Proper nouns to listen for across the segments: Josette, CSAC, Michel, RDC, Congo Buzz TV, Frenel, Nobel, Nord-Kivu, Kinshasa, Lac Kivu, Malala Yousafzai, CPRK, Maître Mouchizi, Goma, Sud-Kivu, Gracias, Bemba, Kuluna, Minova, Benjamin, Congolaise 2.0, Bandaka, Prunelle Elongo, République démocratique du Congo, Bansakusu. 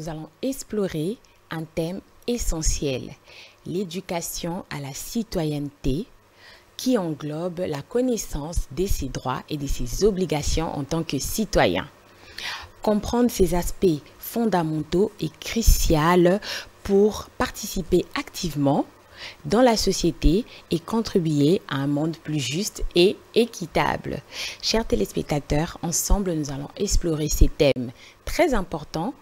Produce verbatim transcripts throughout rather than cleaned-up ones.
nous allons explorer un thème essentiel, l'éducation à la citoyenneté, qui englobe la connaissance de ses droits et de ses obligations en tant que citoyen. Comprendre ces aspects fondamentaux est crucial pour participer activement dans la société et contribuer à un monde plus juste et équitable. Chers téléspectateurs, ensemble nous allons explorer ces thèmes très importants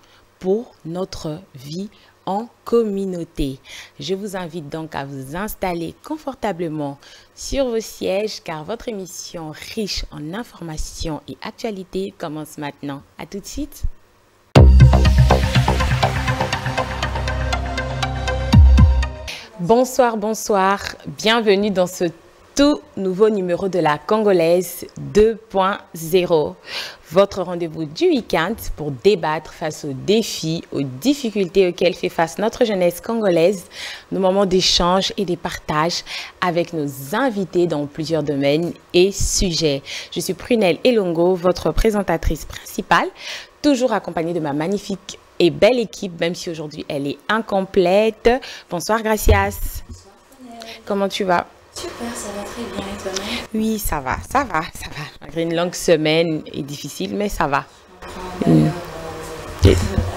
pour notre vie en communauté. Je vous invite donc à vous installer confortablement sur vos sièges car votre émission riche en informations et actualités commence maintenant. À tout de suite. Bonsoir, bonsoir, bienvenue dans ce tout nouveau numéro de la Congolaise deux point zéro, votre rendez-vous du week-end pour débattre face aux défis, aux difficultés auxquelles fait face notre jeunesse congolaise, nos moments d'échange et de partage avec nos invités dans plusieurs domaines et sujets. Je suis Prunelle Elongo, votre présentatrice principale, toujours accompagnée de ma magnifique et belle équipe, même si aujourd'hui elle est incomplète. Bonsoir Gracias. Bonsoir Frenel. Comment tu vas? Super, ça va très bien et toi-même? Oui, ça va, ça va, ça va. Malgré une longue semaine et difficile, mais ça va. Enfin, mm. euh,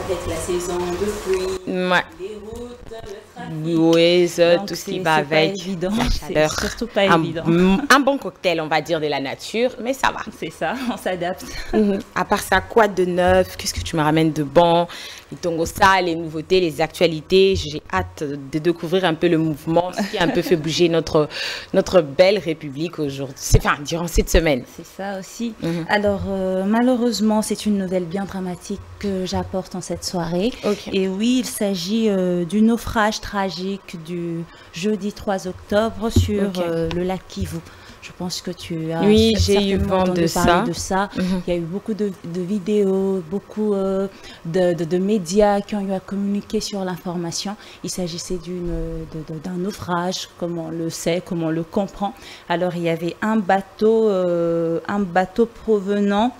avec la saison de pluie, ouais. Les routes, le trafic. Oui, ça, tout ce qui va avec. C'est pas évident, c'est surtout pas un, évident. Un bon cocktail, on va dire, de la nature, mais ça va. C'est ça, on s'adapte. Mm-hmm. À part ça, quoi de neuf? Qu'est-ce que tu me ramènes de bon? Les Tongosa, les nouveautés, les actualités. J'ai hâte de découvrir un peu le mouvement, ce qui a un peu fait bouger notre, notre belle République aujourd'hui, enfin, durant cette semaine. C'est ça aussi. Mm-hmm. Alors, euh, malheureusement, c'est une nouvelle bien dramatique que j'apporte en cette soirée. Okay. Et oui, il s'agit euh, du naufrage tragique du jeudi trois octobre sur okay. euh, le lac Kivu. Je pense que tu as oui, j'ai eu vent de ça. de ça. Mm-hmm. Il y a eu beaucoup de, de vidéos, beaucoup euh, de, de, de médias qui ont eu à communiquer sur l'information. Il s'agissait d'un naufrage, comme on le sait, comme on le comprend. Alors, il y avait un bateau, euh, un bateau provenant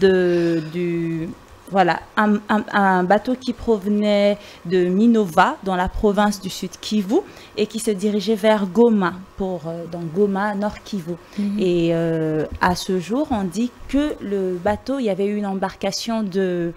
de, du... Voilà, un, un, un bateau qui provenait de Minova, dans la province du Sud-Kivu, et qui se dirigeait vers Goma, pour, euh, dans Goma, Nord-Kivu. Mm-hmm. Et euh, à ce jour, on dit que le bateau, il y avait eu une embarcation de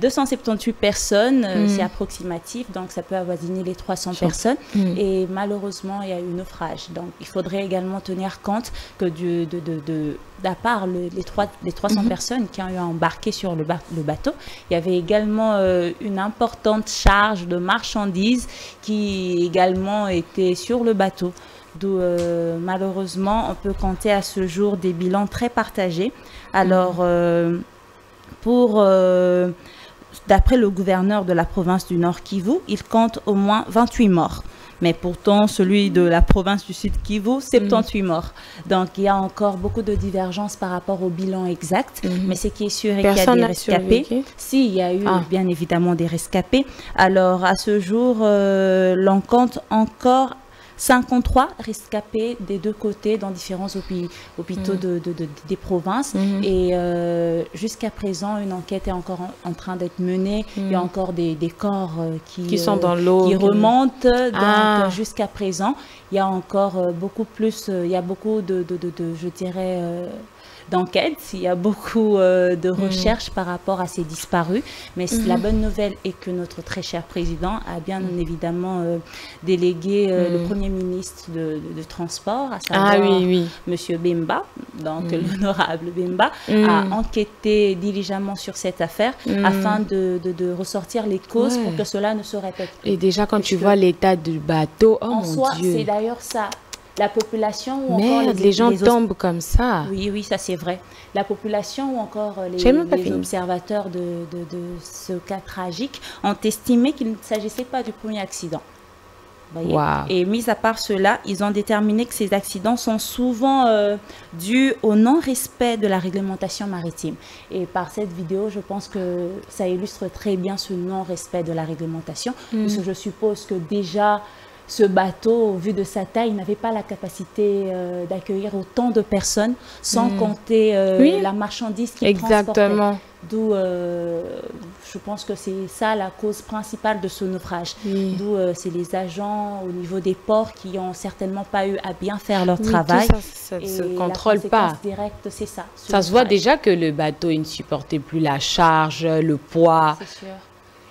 deux cent soixante-dix-huit personnes, euh, mm-hmm. c'est approximatif, donc ça peut avoisiner les trois cents sure. personnes. Mm-hmm. Et malheureusement, il y a eu naufrage. Donc, il faudrait également tenir compte que du, de... de, de à part le, les, trois, les trois cents mm-hmm. personnes qui ont eu embarqué sur le, ba le bateau, il y avait également euh, une importante charge de marchandises qui également était sur le bateau. D'où euh, malheureusement, on peut compter à ce jour des bilans très partagés. Alors, mm-hmm. euh, pour... Euh, d'après le gouverneur de la province du Nord-Kivu, il compte au moins vingt-huit morts. Mais pourtant, celui de la province du Sud-Kivu, soixante-dix-huit mmh. morts. Donc, il y a encore beaucoup de divergences par rapport au bilan exact. Mmh. Mais ce qui est sûr est qu'il y a des rescapés. Si, il y a eu ah. bien évidemment des rescapés. Alors, à ce jour, euh, l'on compte encore cinquante-trois rescapés des deux côtés dans différents hôpitaux mmh. de, de, de, des provinces. Mmh. Et euh, jusqu'à présent, une enquête est encore en, en train d'être menée. Mmh. Il y a encore des, des corps euh, qui, qui, sont dans l'eau, qui remontent. Donc, ah. jusqu'à présent, il y a encore euh, beaucoup plus, euh, il y a beaucoup de, de, de, de je dirais... Euh, d'enquête, il y a beaucoup euh, de recherches mmh. par rapport à ces disparus, mais mmh. la bonne nouvelle est que notre très cher président a bien mmh. évidemment euh, délégué euh, mmh. le premier ministre de, de, de transport, à savoir ah, oui, oui. Monsieur Bemba, donc mmh. l'honorable Bemba, mmh. a enquêté diligemment sur cette affaire mmh. afin de, de, de ressortir les causes ouais. pour que cela ne se répète plus. Et déjà quand Parce tu vois l'état du bateau, oh en mon soi, Dieu. C'est d'ailleurs ça. La population ou Merde, encore les, les gens les tombent comme ça. Oui, oui, ça c'est vrai. La population ou encore les, les observateurs de, de, de ce cas tragique ont estimé qu'il ne s'agissait pas du premier accident. Wow. Et mis à part cela, ils ont déterminé que ces accidents sont souvent euh, dus au non-respect de la réglementation maritime. Et par cette vidéo, je pense que ça illustre très bien ce non-respect de la réglementation. Mmh. Parce que je suppose que déjà... ce bateau, vu de sa taille, n'avait pas la capacité euh, d'accueillir autant de personnes, sans mmh. compter euh, oui. la marchandise qui transportait. D'où, euh, je pense que c'est ça la cause principale de ce naufrage. Oui. D'où, euh, c'est les agents au niveau des ports qui n'ont certainement pas eu à bien faire leur oui, travail. Tout ça ne se contrôle pas. Directe, c'est ça. Ça se voit déjà que le bateau il ne supportait plus la charge, le poids. C'est sûr.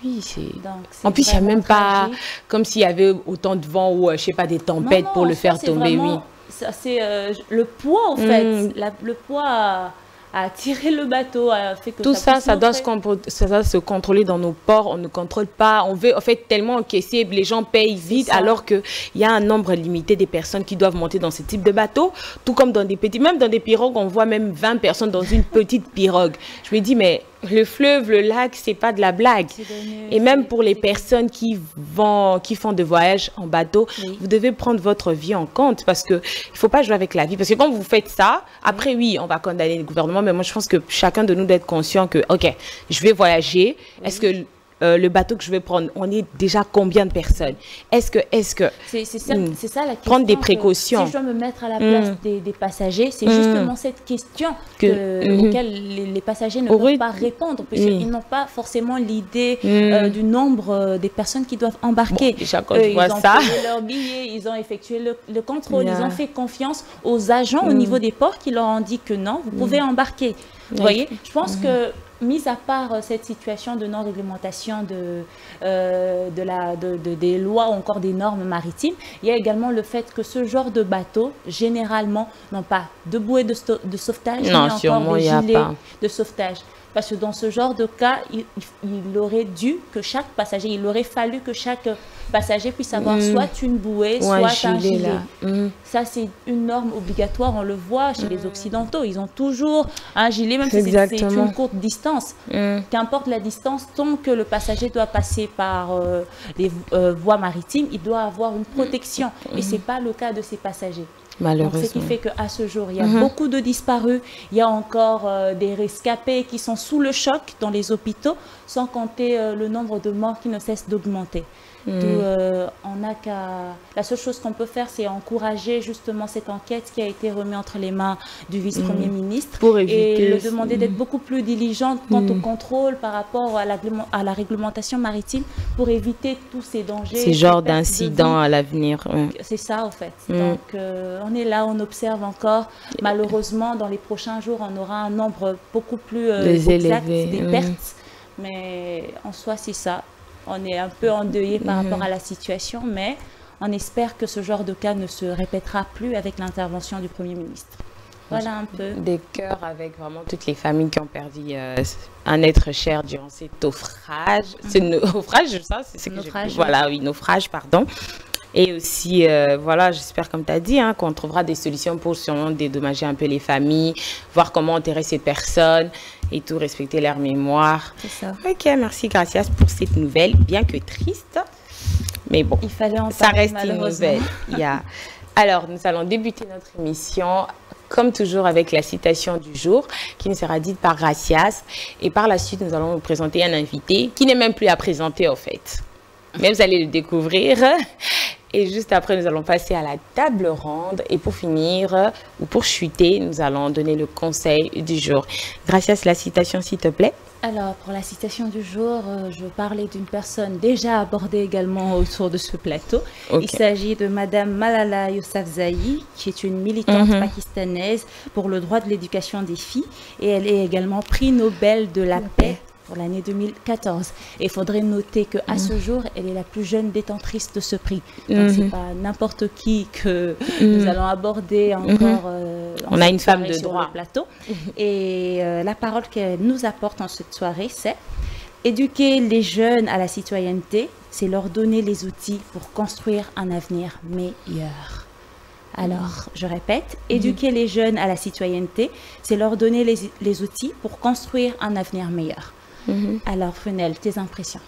Oui, c'est... En plus, il n'y a même pas... Tragique. Comme s'il y avait autant de vent ou, je sais pas, des tempêtes non, non, pour le faire tomber, vraiment... oui. C'est euh, le poids, en fait. Mm. La, le poids a, a tiré le bateau, a fait que... Tout ça, ça, ça, doit se ça doit se contrôler dans nos ports. On ne contrôle pas. On veut, en fait, tellement encaisser. Les gens payent vite, alors qu'il y a un nombre limité des personnes qui doivent monter dans ce type de bateau. Tout comme dans des petits... Même dans des pirogues, on voit même vingt personnes dans une petite pirogue. Je me dis, mais... Le fleuve, le lac, c'est pas de la blague. Et même pour les personnes qui vont, qui font des voyages en bateau, oui. vous devez prendre votre vie en compte parce que il faut pas jouer avec la vie. Parce que quand vous faites ça, après oui, on va condamner le gouvernement, mais moi je pense que chacun de nous doit être conscient que, ok, je vais voyager. Oui. Est-ce que Euh, le bateau que je vais prendre, on est déjà combien de personnes? Est-ce que... Est-ce que c'est ça, mm, ça la question. Prendre des précautions. Si je dois me mettre à la place mm. des, des passagers, c'est mm. justement cette question que, que, mm, auquel les, les passagers ne peuvent pas répondre, parce mm. qu'ils n'ont pas forcément l'idée mm. euh, du nombre euh, des personnes qui doivent embarquer. Bon, déjà, quand euh, je vois ils ont ça. payé leur billet, ils ont effectué le, le contrôle, yeah. ils ont fait confiance aux agents mm. au niveau des ports qui leur ont dit que non, vous mm. pouvez embarquer. Vous oui. voyez, je pense mm. que... Mis à part euh, cette situation de non-réglementation de, euh, de la, de, de, des lois ou encore des normes maritimes, il y a également le fait que ce genre de bateaux, généralement, n'ont pas de bouée de, de sauvetage, non, mais encore des gilets de sauvetage. Parce que dans ce genre de cas, il, il aurait dû que chaque passager, il aurait fallu que chaque passager puisse avoir mmh. soit une bouée, ou soit un gilet. Un gilet. Mmh. Ça, c'est une norme obligatoire, on le voit chez mmh. les Occidentaux. Ils ont toujours un gilet, même Exactement. si c'est une courte distance. Mmh. Qu'importe la distance, tant que le passager doit passer par euh, les euh, voies maritimes, il doit avoir une protection. Mmh. Et ce n'est pas le cas de ces passagers. Malheureusement. Ce qui fait qu'à ce jour, il y a mm-hmm. beaucoup de disparus, il y a encore euh, des rescapés qui sont sous le choc dans les hôpitaux, sans compter euh, le nombre de morts qui ne cesse d'augmenter. Mm. Euh, on a qu'à... La seule chose qu'on peut faire, c'est encourager justement cette enquête qui a été remise entre les mains du vice-premier mm. ministre pour éviter et le demander d'être mm. beaucoup plus diligente quant mm. au contrôle par rapport à la, à la réglementation maritime pour éviter tous ces dangers. Ces genres d'incidents à l'avenir. Oui. C'est ça, en fait. Mm. Donc, euh, on est là, on observe encore. Malheureusement, dans les prochains jours, on aura un nombre beaucoup plus euh, exact des mm. pertes. Mais en soi, c'est ça. On est un peu endeuillé par mmh. rapport à la situation, mais on espère que ce genre de cas ne se répétera plus avec l'intervention du Premier ministre. Voilà un peu. Des cœurs avec vraiment toutes les familles qui ont perdu euh, un être cher durant ces naufrages. Mmh. C'est naufrage, ça c'est ce que naufrage, oui. Voilà, oui, naufrage, pardon. Et aussi, euh, voilà, j'espère, comme tu as dit, hein, qu'on trouvera des solutions pour sûrement dédommager un peu les familles, voir comment enterrer ces personnes et tout, respecter leur mémoire. C'est ça. Ok, merci, Gracias, pour cette nouvelle, bien que triste. Mais bon, il fallait en ça parler, reste une nouvelle. Yeah. Alors, nous allons débuter notre émission, comme toujours, avec la citation du jour, qui nous sera dite par Gracias. Et par la suite, nous allons vous présenter un invité qui n'est même plus à présenter, en fait. Mais vous allez le découvrir. Et juste après, nous allons passer à la table ronde. Et pour finir, ou pour chuter, nous allons donner le conseil du jour. Gracias, la citation, s'il te plaît. Alors, pour la citation du jour, je parlais d'une personne déjà abordée également autour de ce plateau. Okay. Il s'agit de Madame Malala Yousafzai, qui est une militante mm-hmm. pakistanaise pour le droit de l'éducation des filles. Et elle est également prix Nobel de la okay. paix. Pour l'année deux mille quatorze. Et il faudrait noter qu'à mmh. ce jour, elle est la plus jeune détentrice de ce prix. Donc, mmh. ce n'est pas n'importe qui que mmh. nous allons aborder encore. Mmh. Euh, en On a une femme de droit. Plateau. Mmh. Et euh, la parole qu'elle nous apporte en cette soirée, c'est « Éduquer les jeunes à la citoyenneté, c'est leur donner les outils pour construire un avenir meilleur. » Alors, je répète, éduquer mmh. les jeunes à la citoyenneté, c'est leur donner les, les outils pour construire un avenir meilleur. Mm-hmm. Alors, Frenel, tes impressions?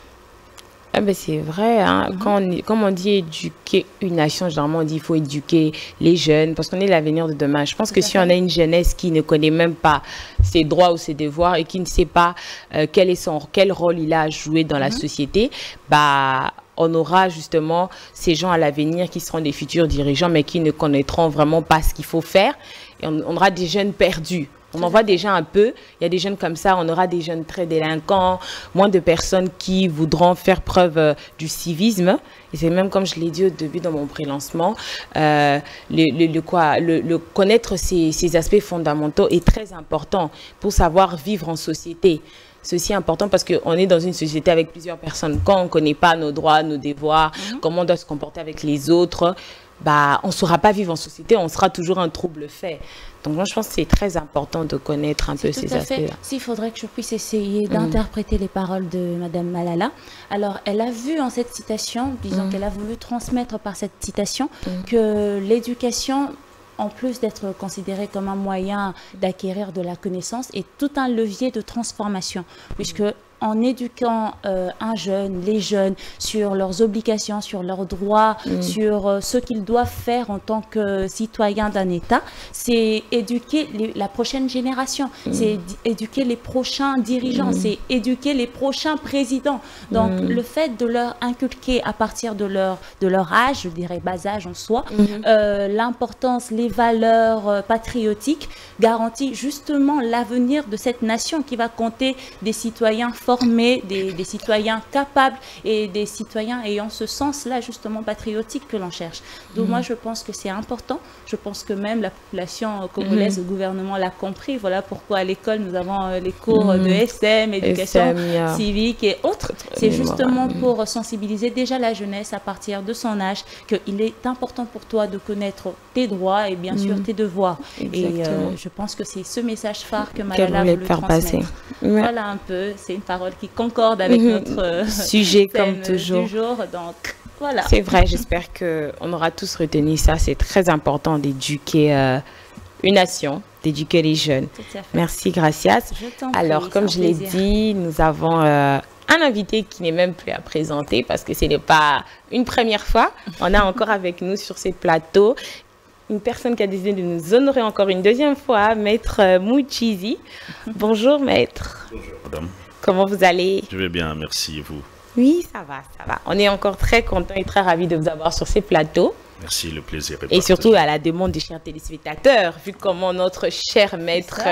Ah ben c'est vrai, hein. mm-hmm. Quand on, comme on dit éduquer une nation, généralement on dit il faut éduquer les jeunes parce qu'on est l'avenir de demain. Je pense que si on a une jeunesse qui ne connaît même pas ses droits ou ses devoirs et qui ne sait pas euh, quel est son, quel rôle il a à jouer dans mm-hmm. la société, bah on aura justement ces gens à l'avenir qui seront des futurs dirigeants, mais qui ne connaîtront vraiment pas ce qu'il faut faire. Et on, on aura des jeunes perdus. On en voit déjà un peu. Il y a des jeunes comme ça. On aura des jeunes très délinquants, moins de personnes qui voudront faire preuve euh, du civisme. Et c'est même, comme je l'ai dit au début dans mon pré-lancement, euh, le, le, le, quoi, le, le connaître ces, ces aspects fondamentaux est très important pour savoir vivre en société. Ceci est important parce qu'on est dans une société avec plusieurs personnes. Quand on ne connaît pas nos droits, nos devoirs, mmh. comment on doit se comporter avec les autres, bah, on ne saura pas vivre en société, on sera toujours un trouble fait. Donc moi, je pense que c'est très important de connaître un peu ces aspects-là. S'il faudrait que je puisse essayer d'interpréter mmh. les paroles de Madame Malala. Alors, elle a vu en cette citation, disons mmh. qu'elle a voulu transmettre par cette citation, mmh. que l'éducation, en plus d'être considéré comme un moyen d'acquérir de la connaissance, est tout un levier de transformation, puisque en éduquant euh, un jeune, les jeunes, sur leurs obligations, sur leurs droits, mmh. sur euh, ce qu'ils doivent faire en tant que euh, citoyens d'un État, c'est éduquer les, la prochaine génération, mmh. c'est éduquer les prochains dirigeants, mmh. c'est éduquer les prochains présidents. Donc mmh. le fait de leur inculquer à partir de leur, de leur âge, je dirais bas âge en soi, mmh. euh, l'importance, les valeurs euh, patriotiques garantit justement l'avenir de cette nation qui va compter des citoyens forts, former des, des citoyens capables et des citoyens ayant ce sens-là justement patriotique que l'on cherche. Donc mmh. moi je pense que c'est important, je pense que même la population congolaise, mmh. le gouvernement l'a compris, voilà pourquoi à l'école nous avons les cours mmh. de S M, éducation S M, yeah. civique et autres. C'est justement mmh. pour sensibiliser déjà la jeunesse à partir de son âge qu'il est important pour toi de connaître tes droits et bien sûr mmh. tes devoirs. Exactement. Et euh, je pense que c'est ce message phare que Malala veut faire passer. Ouais. Voilà un peu, c'est une qui concorde avec notre sujet comme toujours. Jour, donc voilà. C'est vrai, j'espère que on aura tous retenu ça. C'est très important d'éduquer euh, une nation, d'éduquer les jeunes. Merci, Gracias. Alors, comme je l'ai dit, nous avons euh, un invité qui n'est même plus à présenter parce que ce n'est pas une première fois. On a encore avec nous sur ces plateaux une personne qui a décidé de nous honorer encore une deuxième fois, Maître Mouchizi. Bonjour, Maître. Bonjour, madame. Comment vous allez? Je vais bien, merci, vous? Oui, ça va, ça va. On est encore très contents et très ravis de vous avoir sur ces plateaux. Merci, le plaisir. Et surtout à la demande des chers téléspectateurs, vu comment notre cher maître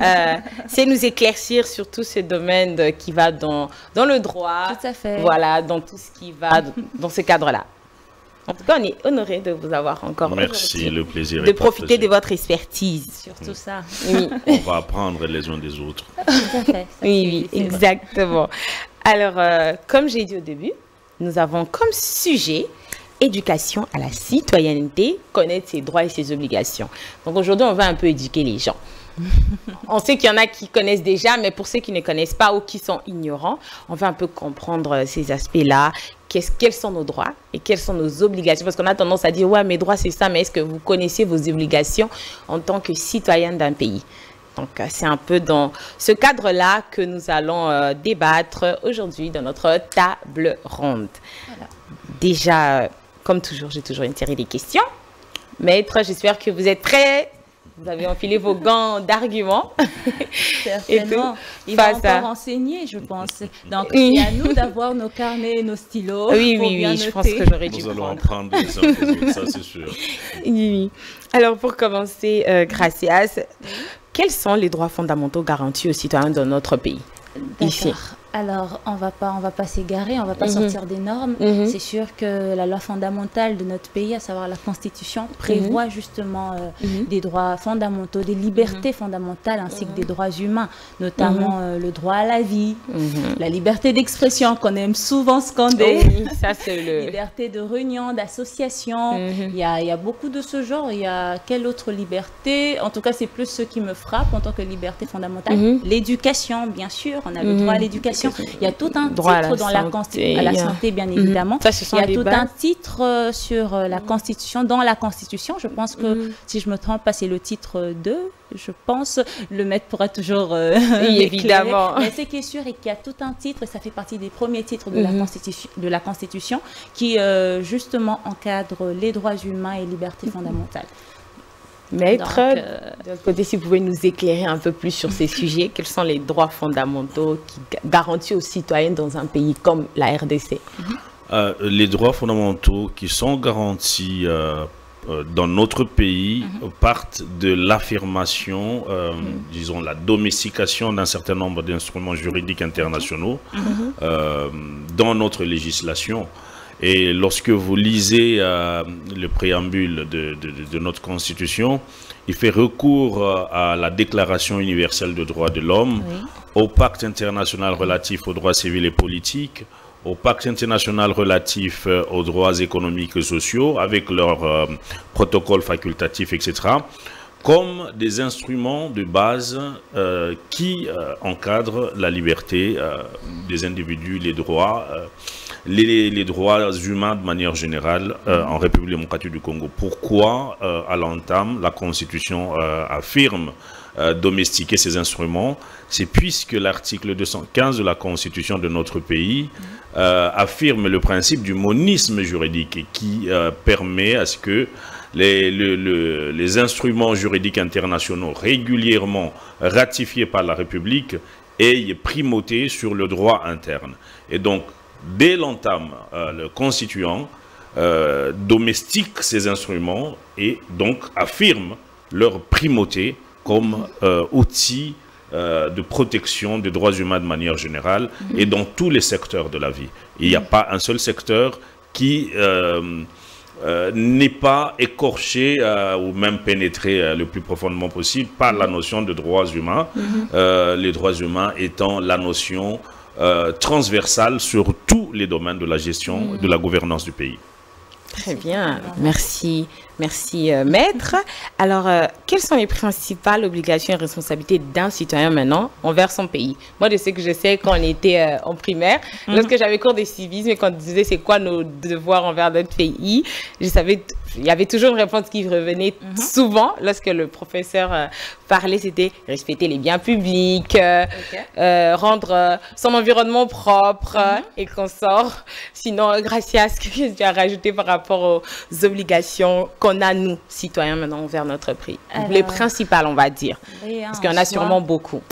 euh, sait nous éclaircir sur tous ces domaines de, qui va dans, dans le droit. Tout à fait. Voilà, dans tout ce qui va dans ce cadre-là. En tout cas, on est honoré de vous avoir encore. Merci, le plaisir de profiter de votre expertise. Surtout ça. Oui. On va apprendre les uns des autres. Tout à fait. Oui, oui, exactement. Alors, euh, comme j'ai dit au début, nous avons comme sujet éducation à la citoyenneté, connaître ses droits et ses obligations. Donc aujourd'hui, on va un peu éduquer les gens. On sait qu'il y en a qui connaissent déjà, mais pour ceux qui ne connaissent pas ou qui sont ignorants, on va un peu comprendre ces aspects-là. Qu'est-ce, quels sont nos droits et quelles sont nos obligations? Parce qu'on a tendance à dire, ouais, mes droits, c'est ça, mais est-ce que vous connaissez vos obligations en tant que citoyen d'un pays? Donc, c'est un peu dans ce cadre-là que nous allons euh, débattre aujourd'hui dans notre table ronde. Voilà. Déjà, euh, comme toujours, j'ai toujours une série de questions. Maître, j'espère que vous êtes prêts. Vous avez enfilé vos gants d'arguments. Certainement. Il va encore enseigner, je pense. Donc, c'est à nous d'avoir nos carnets et nos stylos. Oui, oui, oui, je pense que j'aurais dû prendre. Nous allons prendre des infos, ça c'est sûr. Oui. Alors, pour commencer, euh, Gracias, quels sont les droits fondamentaux garantis aux citoyens de notre pays, ici? Alors, on va pas, on va pas s'égarer, on va pas mm-hmm. sortir des normes. Mm-hmm. C'est sûr que la loi fondamentale de notre pays, à savoir la Constitution, prévoit mm-hmm. justement euh, mm-hmm. des droits fondamentaux, des libertés mm-hmm. fondamentales, ainsi mm-hmm. que des droits humains, notamment mm-hmm. euh, le droit à la vie, mm-hmm. la liberté d'expression qu'on aime souvent scander, oh, ça c'est le... liberté de réunion, d'association. Mm-hmm. Il y a, il y a beaucoup de ce genre. Il y a quelle autre liberté? En tout cas, c'est plus ce qui me frappe en tant que liberté fondamentale. Mm-hmm. L'éducation, bien sûr, on a le mm-hmm. droit à l'éducation. Il y a tout un droit titre dans santé. La Constitution, à la santé bien évidemment, ça, il y a tout bases. Un titre euh, sur euh, la Constitution, dans la Constitution, je pense que, mm. si je me trompe pas, c'est le titre deux, je pense, le maître pourra toujours euh, oui, évidemment. Mais ce qui est sûr est qu'il y a tout un titre, et ça fait partie des premiers titres de, mm. la, Constitution, de la Constitution, qui euh, justement encadre les droits humains et libertés fondamentales. Maître, euh, de l'autre côté, si vous pouvez nous éclairer un peu plus sur ces sujets, quels sont les droits fondamentaux qui garantissent aux citoyens dans un pays comme la R D C? euh, les droits fondamentaux qui sont garantis euh, dans notre pays mm-hmm. partent de l'affirmation, euh, mm-hmm. disons la domestication d'un certain nombre d'instruments juridiques internationaux mm-hmm. euh, dans notre législation. Et lorsque vous lisez euh, le préambule de, de, de notre Constitution, il fait recours à la Déclaration universelle des droits de l'homme, oui. au Pacte international relatif aux droits civils et politiques, au Pacte international relatif aux droits économiques et sociaux, avec leurs euh, protocoles facultatifs, et cetera, comme des instruments de base euh, qui euh, encadrent la liberté euh, des individus, les droits, euh, les, les droits humains de manière générale euh, en République démocratique du Congo. Pourquoi, euh, à l'entame, la Constitution euh, affirme euh, domestiquer ces instruments? C'est puisque l'article deux cent quinze de la Constitution de notre pays euh, affirme le principe du monisme juridique qui euh, permet à ce que Les, le, le, les instruments juridiques internationaux régulièrement ratifiés par la République aient primauté sur le droit interne. Et donc, dès l'entame, euh, le constituant euh, domestique ces instruments et donc affirme leur primauté comme euh, outil euh, de protection des droits humains de manière générale et dans tous les secteurs de la vie. Il n'y a pas un seul secteur qui... Euh, Euh, n'est pas écorché euh, ou même pénétré euh, le plus profondément possible par la notion de droits humains, mm-hmm. euh, les droits humains étant la notion euh, transversale sur tous les domaines de la gestion, mm-hmm. de la gouvernance du pays. Très bien, merci, merci euh, maître. Alors, euh, quelles sont les principales obligations et responsabilités d'un citoyen maintenant envers son pays? Moi, de ce que je sais, quand on était euh, en primaire, mm-hmm. lorsque j'avais cours de civisme et qu'on disait c'est quoi nos devoirs envers notre pays, je savais, il y avait toujours une réponse qui revenait mm-hmm. souvent lorsque le professeur euh, parlait, c'était respecter les biens publics, euh, okay. euh, rendre euh, son environnement propre mm-hmm. et consort. Sinon, Gracias, qu'est-ce que tu as rajouté par rapport rapport aux obligations qu'on a, nous, citoyens, maintenant, envers notre pays? Alors, les principales, on va dire, parce qu'il y en a sûrement beaucoup.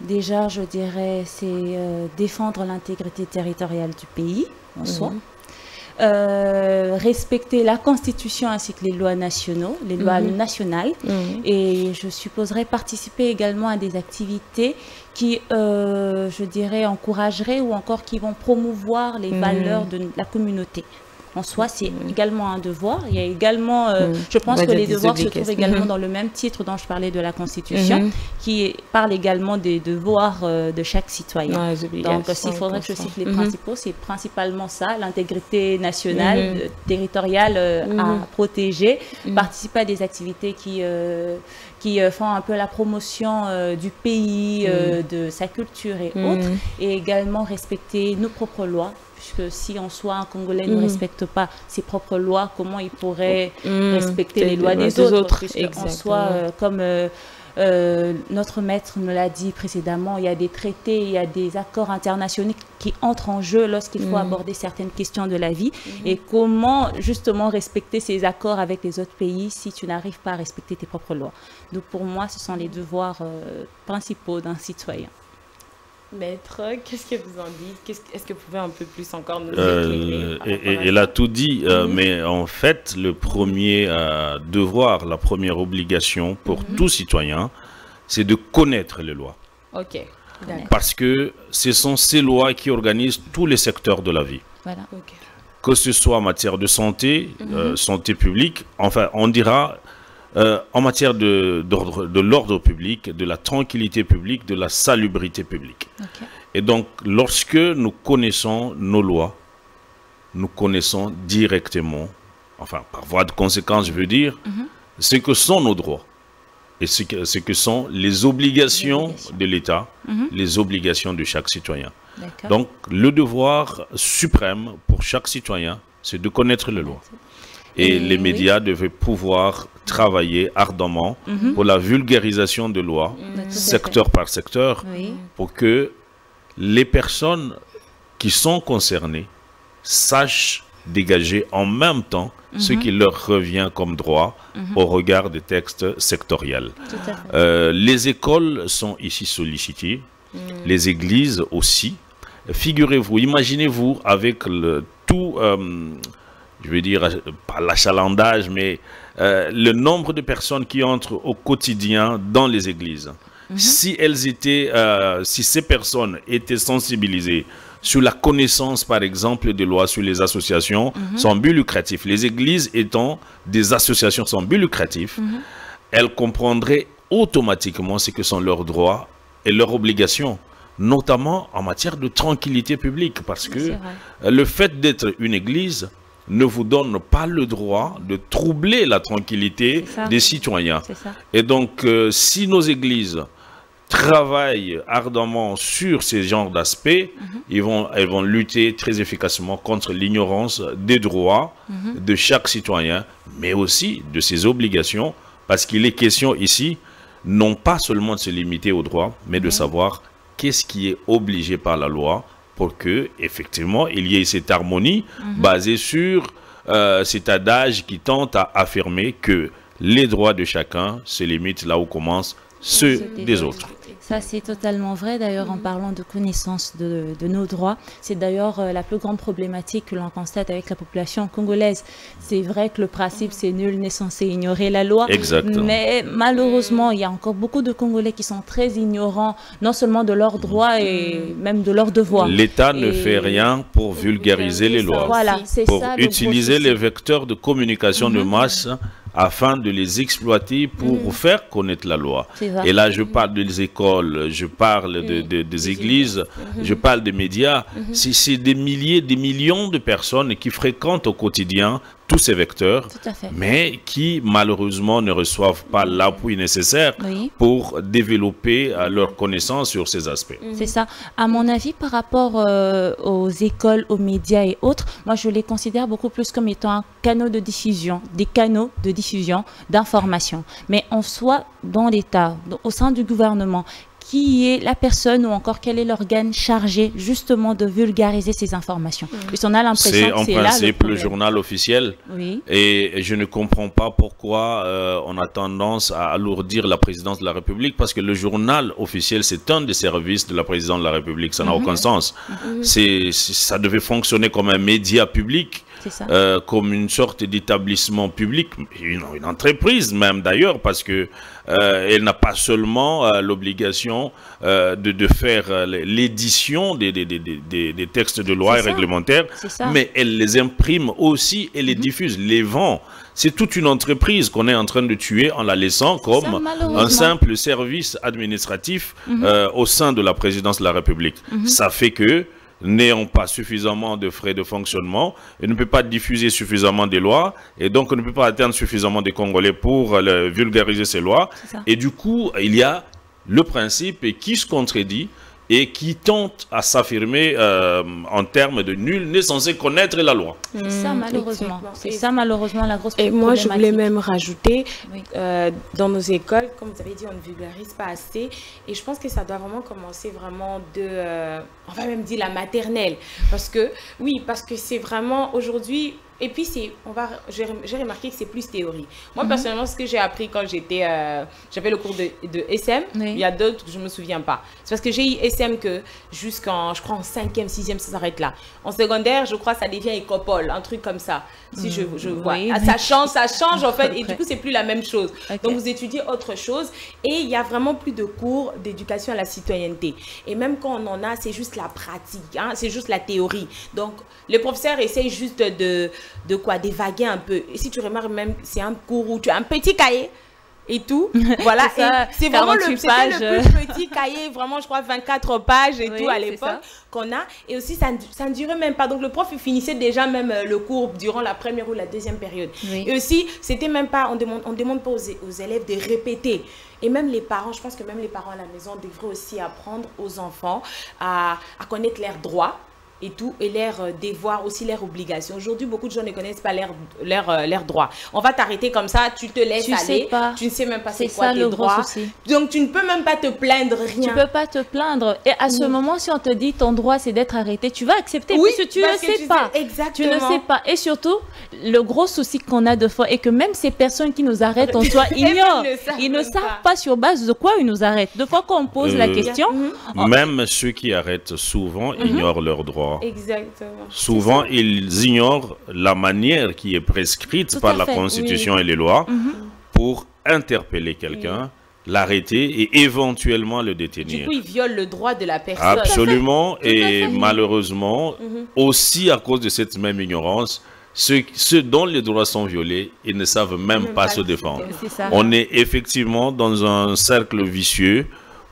Déjà, je dirais, c'est euh, défendre l'intégrité territoriale du pays, en mm-hmm. soi. Euh, respecter la Constitution ainsi que les lois nationaux, les lois mmh. nationales, mmh. et je supposerais participer également à des activités qui, euh, je dirais, encourageraient ou encore qui vont promouvoir les mmh. valeurs de la communauté. En soi, c'est mmh. également un devoir. Il y a également, euh, mmh. je pense que les devoirs se trouvent également mmh. dans le même titre dont je parlais de la Constitution, mmh. qui parle également des devoirs euh, de chaque citoyen. Ouais, donc, s'il faudrait que je cite les mmh. principaux, c'est principalement ça, l'intégrité nationale, mmh. euh, territoriale euh, mmh. à protéger, mmh. participer à des activités qui... Euh, qui euh, font un peu la promotion euh, du pays, euh, mm. de sa culture et mm. autres, et également respecter nos propres lois, puisque si en soi un Congolais mm. ne respecte pas ses propres lois, comment il pourrait mm. respecter les lois des, des autres, autres. Puisque en soi, euh, comme euh, euh, notre maître nous l'a dit précédemment, il y a des traités, il y a des accords internationaux qui entrent en jeu lorsqu'il faut mm. aborder certaines questions de la vie, mm. et comment justement respecter ces accords avec les autres pays si tu n'arrives pas à respecter tes propres lois. Donc pour moi, ce sont les devoirs euh, principaux d'un citoyen. Maître, qu'est-ce que vous en dites? Est-ce que vous pouvez un peu plus encore nous éclairer? Elle a tout dit, euh, mmh. mais en fait, le premier euh, devoir, la première obligation pour mmh. tout citoyen, c'est de connaître les lois. Ok. Parce que ce sont ces lois qui organisent tous les secteurs de la vie. Voilà. Okay. Que ce soit en matière de santé, mmh. euh, santé publique, enfin, on dira... Euh, en matière de, de l'ordre public, de la tranquillité publique, de la salubrité publique. Okay. Et donc, lorsque nous connaissons nos lois, nous connaissons directement, enfin, par voie de conséquence, je veux dire, mm-hmm. ce que sont nos droits et ce que, ce que sont les obligations, les obligations. De l'État, mm-hmm. les obligations de chaque citoyen. Donc, le devoir suprême pour chaque citoyen, c'est de connaître les lois. Et oui, les médias oui. devaient pouvoir travailler ardemment mm-hmm. pour la vulgarisation de lois, mm-hmm. secteur par secteur, oui. pour que les personnes qui sont concernées sachent dégager en même temps mm-hmm. ce qui leur revient comme droit mm-hmm. au regard des textes sectoriels. Euh, les écoles sont ici sollicitées, mm. les églises aussi. Figurez-vous, imaginez-vous avec le tout, euh, je veux dire, pas l'achalandage, mais euh, le nombre de personnes qui entrent au quotidien dans les églises. Mm-hmm. Si elles étaient, euh, si ces personnes étaient sensibilisées sur la connaissance, par exemple, des lois sur les associations mm-hmm. sans but lucratif, les églises étant des associations sans but lucratif, mm-hmm. elles comprendraient automatiquement ce que sont leurs droits et leurs obligations, notamment en matière de tranquillité publique, parce que le fait d'être une église ne vous donne pas le droit de troubler la tranquillité des citoyens. Et donc, euh, si nos églises travaillent ardemment sur ces genres d'aspects, mm-hmm. ils vont, elles vont lutter très efficacement contre l'ignorance des droits mm-hmm. de chaque citoyen, mais aussi de ses obligations, parce qu'il est question ici, non pas seulement de se limiter aux droits, mais mm-hmm. de savoir qu'est-ce qui est obligé par la loi, pour que, effectivement, il y ait cette harmonie mm-hmm. basée sur euh, cet adage qui tente à affirmer que les droits de chacun se limitent là où commencent ceux, ceux des, des autres. autres. Ça, c'est totalement vrai. D'ailleurs, mm-hmm. en parlant de connaissance de, de nos droits, c'est d'ailleurs euh, la plus grande problématique que l'on constate avec la population congolaise. C'est vrai que le principe, c'est nul n'est censé ignorer la loi. Exactement. Mais malheureusement, il y a encore beaucoup de Congolais qui sont très ignorants, non seulement de leurs droits et même de leurs devoirs. L'État et... ne fait rien pour vulgariser les lois, voilà, pour ça, utiliser les vecteurs de communication mm-hmm. de masse afin de les exploiter pour mmh. faire connaître la loi. Et là, je parle des écoles, je parle de, de, des églises, mmh. je parle des médias. Mmh. C'est des milliers, des millions de personnes qui fréquentent au quotidien tous ces vecteurs, mais qui malheureusement ne reçoivent pas l'appui nécessaire oui. pour développer leur connaissance sur ces aspects. C'est ça. À mon avis, par rapport euh, aux écoles, aux médias et autres, moi je les considère beaucoup plus comme étant un canal de diffusion, des canaux de diffusion d'informations. Mais en soi, dans l'État, au sein du gouvernement, qui est la personne ou encore quel est l'organe chargé justement de vulgariser ces informations. Parce qu'on a l'impression que c'est en principe le, le journal officiel. Oui. Et je ne comprends pas pourquoi euh, on a tendance à alourdir la présidence de la République, parce que le journal officiel, c'est un des services de la présidence de la République. Ça n'a mm-hmm. aucun sens. Mm-hmm. C'est, ça devait fonctionner comme un média public. Euh, comme une sorte d'établissement public, une, une entreprise même d'ailleurs, parce que euh, elle n'a pas seulement euh, l'obligation euh, de, de faire euh, l'édition des, des, des, des, des textes de loi et réglementaires, mais elle les imprime aussi et les mmh. diffuse, les vend. C'est toute une entreprise qu'on est en train de tuer en la laissant comme ça, un simple service administratif mmh. euh, au sein de la présidence de la République. Mmh. Ça fait que n'ayant pas suffisamment de frais de fonctionnement, elle ne peut pas diffuser suffisamment des lois, et donc on ne peut pas atteindre suffisamment des Congolais pour le, vulgariser ces lois. Et du coup, il y a le principe qui se contredit et qui tente à s'affirmer euh, en termes de nul n'est censé connaître la loi. C'est ça malheureusement. C'est ça malheureusement la grosse problématique. Et moi je voulais même rajouter, oui. euh, dans nos écoles, comme vous avez dit, on ne vulgarise pas assez. Et je pense que ça doit vraiment commencer vraiment de, euh, on va même dire la maternelle. Parce que, oui, parce que c'est vraiment aujourd'hui... Et puis, j'ai remarqué que c'est plus théorie. Moi, mm-hmm. personnellement, ce que j'ai appris quand j'étais... Euh, j'avais le cours de, de S M. Oui. Il y a d'autres que je ne me souviens pas. C'est parce que j'ai eu S M que jusqu'en, je crois, en cinquième, sixième, ça s'arrête là. En secondaire, je crois, ça devient écopole, un truc comme ça. Si mm-hmm. je, je vois. Oui, ah, mais... ça change, ça change en fait. Et du coup, c'est plus la même chose. Okay. Donc, vous étudiez autre chose. Et il n'y a vraiment plus de cours d'éducation à la citoyenneté. Et même quand on en a, c'est juste la pratique. Hein, c'est juste la théorie. Donc, le professeur essaye juste de... de quoi dévaguer un peu. Et si tu remarques même, c'est un cours où tu as un petit cahier et tout. Voilà, c'est vraiment le, le plus petit cahier, vraiment, je crois, vingt-quatre pages et oui, tout à l'époque qu'on a. Et aussi, ça, ça ne durait même pas. Donc, le prof finissait déjà même le cours durant la première ou la deuxième période. Oui. Et aussi, c'était même pas, on demande, on demande pas aux, aux élèves de répéter. Et même les parents, je pense que même les parents à la maison devraient aussi apprendre aux enfants à, à connaître leurs droits. Et tout, et leurs devoirs, aussi leurs obligations. Aujourd'hui, beaucoup de gens ne connaissent pas leurs leur, leur droits. On va t'arrêter comme ça, tu te laisses tu aller, sais pas. tu ne sais même pas c'est quoi ça, tes le droits. Donc, tu ne peux même pas te plaindre, rien. Tu ne peux pas te plaindre. Et à ce oui. moment, si on te dit ton droit, c'est d'être arrêté, tu vas accepter oui, puisque tu parce ne que sais que pas. Sais, exactement. Tu ne sais pas. Et surtout, le gros souci qu'on a de fois est que même ces personnes qui nous arrêtent en soi ignorent. Ils ne savent pas. pas sur base de quoi ils nous arrêtent. De fois qu'on pose euh, la question... Mmh. On... Même ceux qui arrêtent souvent mmh. ignorent leurs droits. corps. Exactement. Souvent, ils ignorent la manière qui est prescrite Tout par la fait. Constitution oui. et les lois mm-hmm. pour interpeller quelqu'un, oui. l'arrêter et éventuellement le détenir. Du coup, ils violent le droit de la personne. Absolument. Tout et tout malheureusement, mm-hmm. aussi à cause de cette même ignorance, Ceux, ceux dont les droits sont violés, ils ne savent même, même pas, pas se défendre. On est effectivement dans un cercle vicieux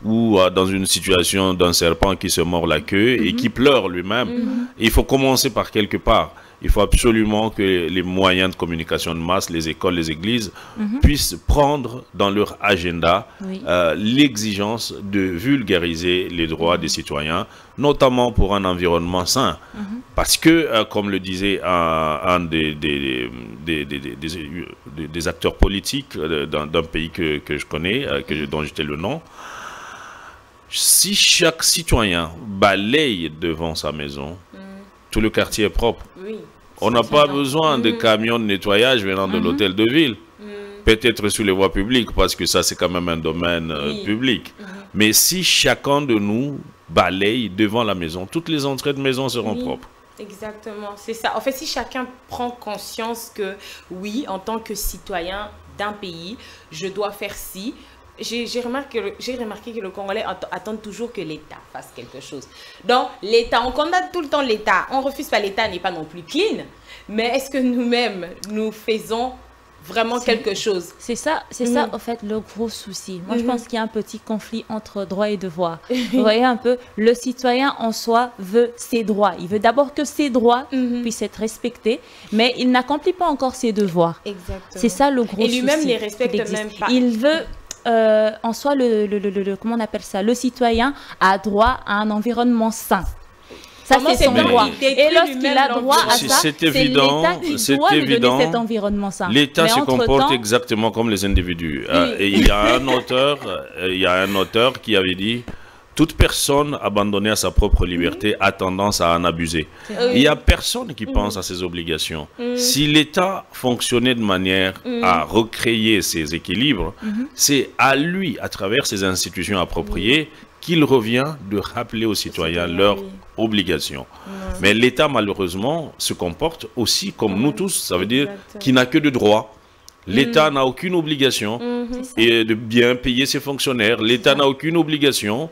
ou uh, dans une situation d'un serpent qui se mord la queue mm-hmm. et qui pleure lui-même. Mm-hmm. Il faut commencer par quelque part. Il faut absolument que les moyens de communication de masse, les écoles, les églises, mm-hmm. puissent prendre dans leur agenda oui. euh, l'exigence de vulgariser les droits des citoyens, notamment pour un environnement sain. Mm-hmm. Parce que, euh, comme le disait un, un des, des, des, des, des, des, des acteurs politiques euh, d'un pays que, que je connais, euh, que, dont j'étais le nom, si chaque citoyen balaye devant sa maison, mm. tout le quartier est propre. Oui, on n'a pas besoin mm. de camions de nettoyage venant de mm-hmm. l'hôtel de ville. Mm. Peut-être sur les voies publiques, parce que ça, c'est quand même un domaine euh, oui. public. Mm. Mais si chacun de nous balaye devant la maison, toutes les entrées de maison seront oui. propres. Exactement, c'est ça. En fait, si chacun prend conscience que, oui, en tant que citoyen d'un pays, je dois faire ci. J'ai remarqué, remarqué que le Congolais attend toujours que l'État fasse quelque chose. Donc, l'État, on condamne tout le temps l'État. On refuse pas l'État, n'est pas non plus clean. Mais est-ce que nous-mêmes, nous faisons vraiment quelque chose? C'est ça, c'est mm-hmm. ça, en fait, le gros souci. Moi, mm-hmm. je pense qu'il y a un petit conflit entre droit et devoir. Vous voyez un peu, le citoyen en soi veut ses droits. Il veut d'abord que ses droits mm-hmm. puissent être respectés, mais il n'accomplit pas encore ses devoirs. Exactement. C'est ça, le gros souci. Et lui-même ne les respecte même pas. Il veut... Euh, en soi, le, le, le, le, comment on appelle ça, le citoyen a droit à un environnement sain. Ça, c'est son droit. Et lorsqu'il a droit à ça, c'est l'État qui doit lui donner cet environnement sain. L'État se comporte exactement comme les individus. Oui. Euh, et il y a un auteur, euh, il y a un auteur qui avait dit « Toute personne abandonnée à sa propre liberté mmh. a tendance à en abuser. Mmh. » Il n'y a personne qui mmh. pense à ses obligations. Mmh. Si l'État fonctionnait de manière mmh. à recréer ses équilibres, mmh. c'est à lui, à travers ses institutions appropriées, mmh. qu'il revient de rappeler aux citoyens leurs obligations. Mmh. Mais l'État, malheureusement, se comporte aussi comme mmh. nous tous. Ça veut dire qu'il n'a que de droits. L'État mmh. n'a aucune obligation mmh. et de bien payer ses fonctionnaires. L'État n'a aucune obligation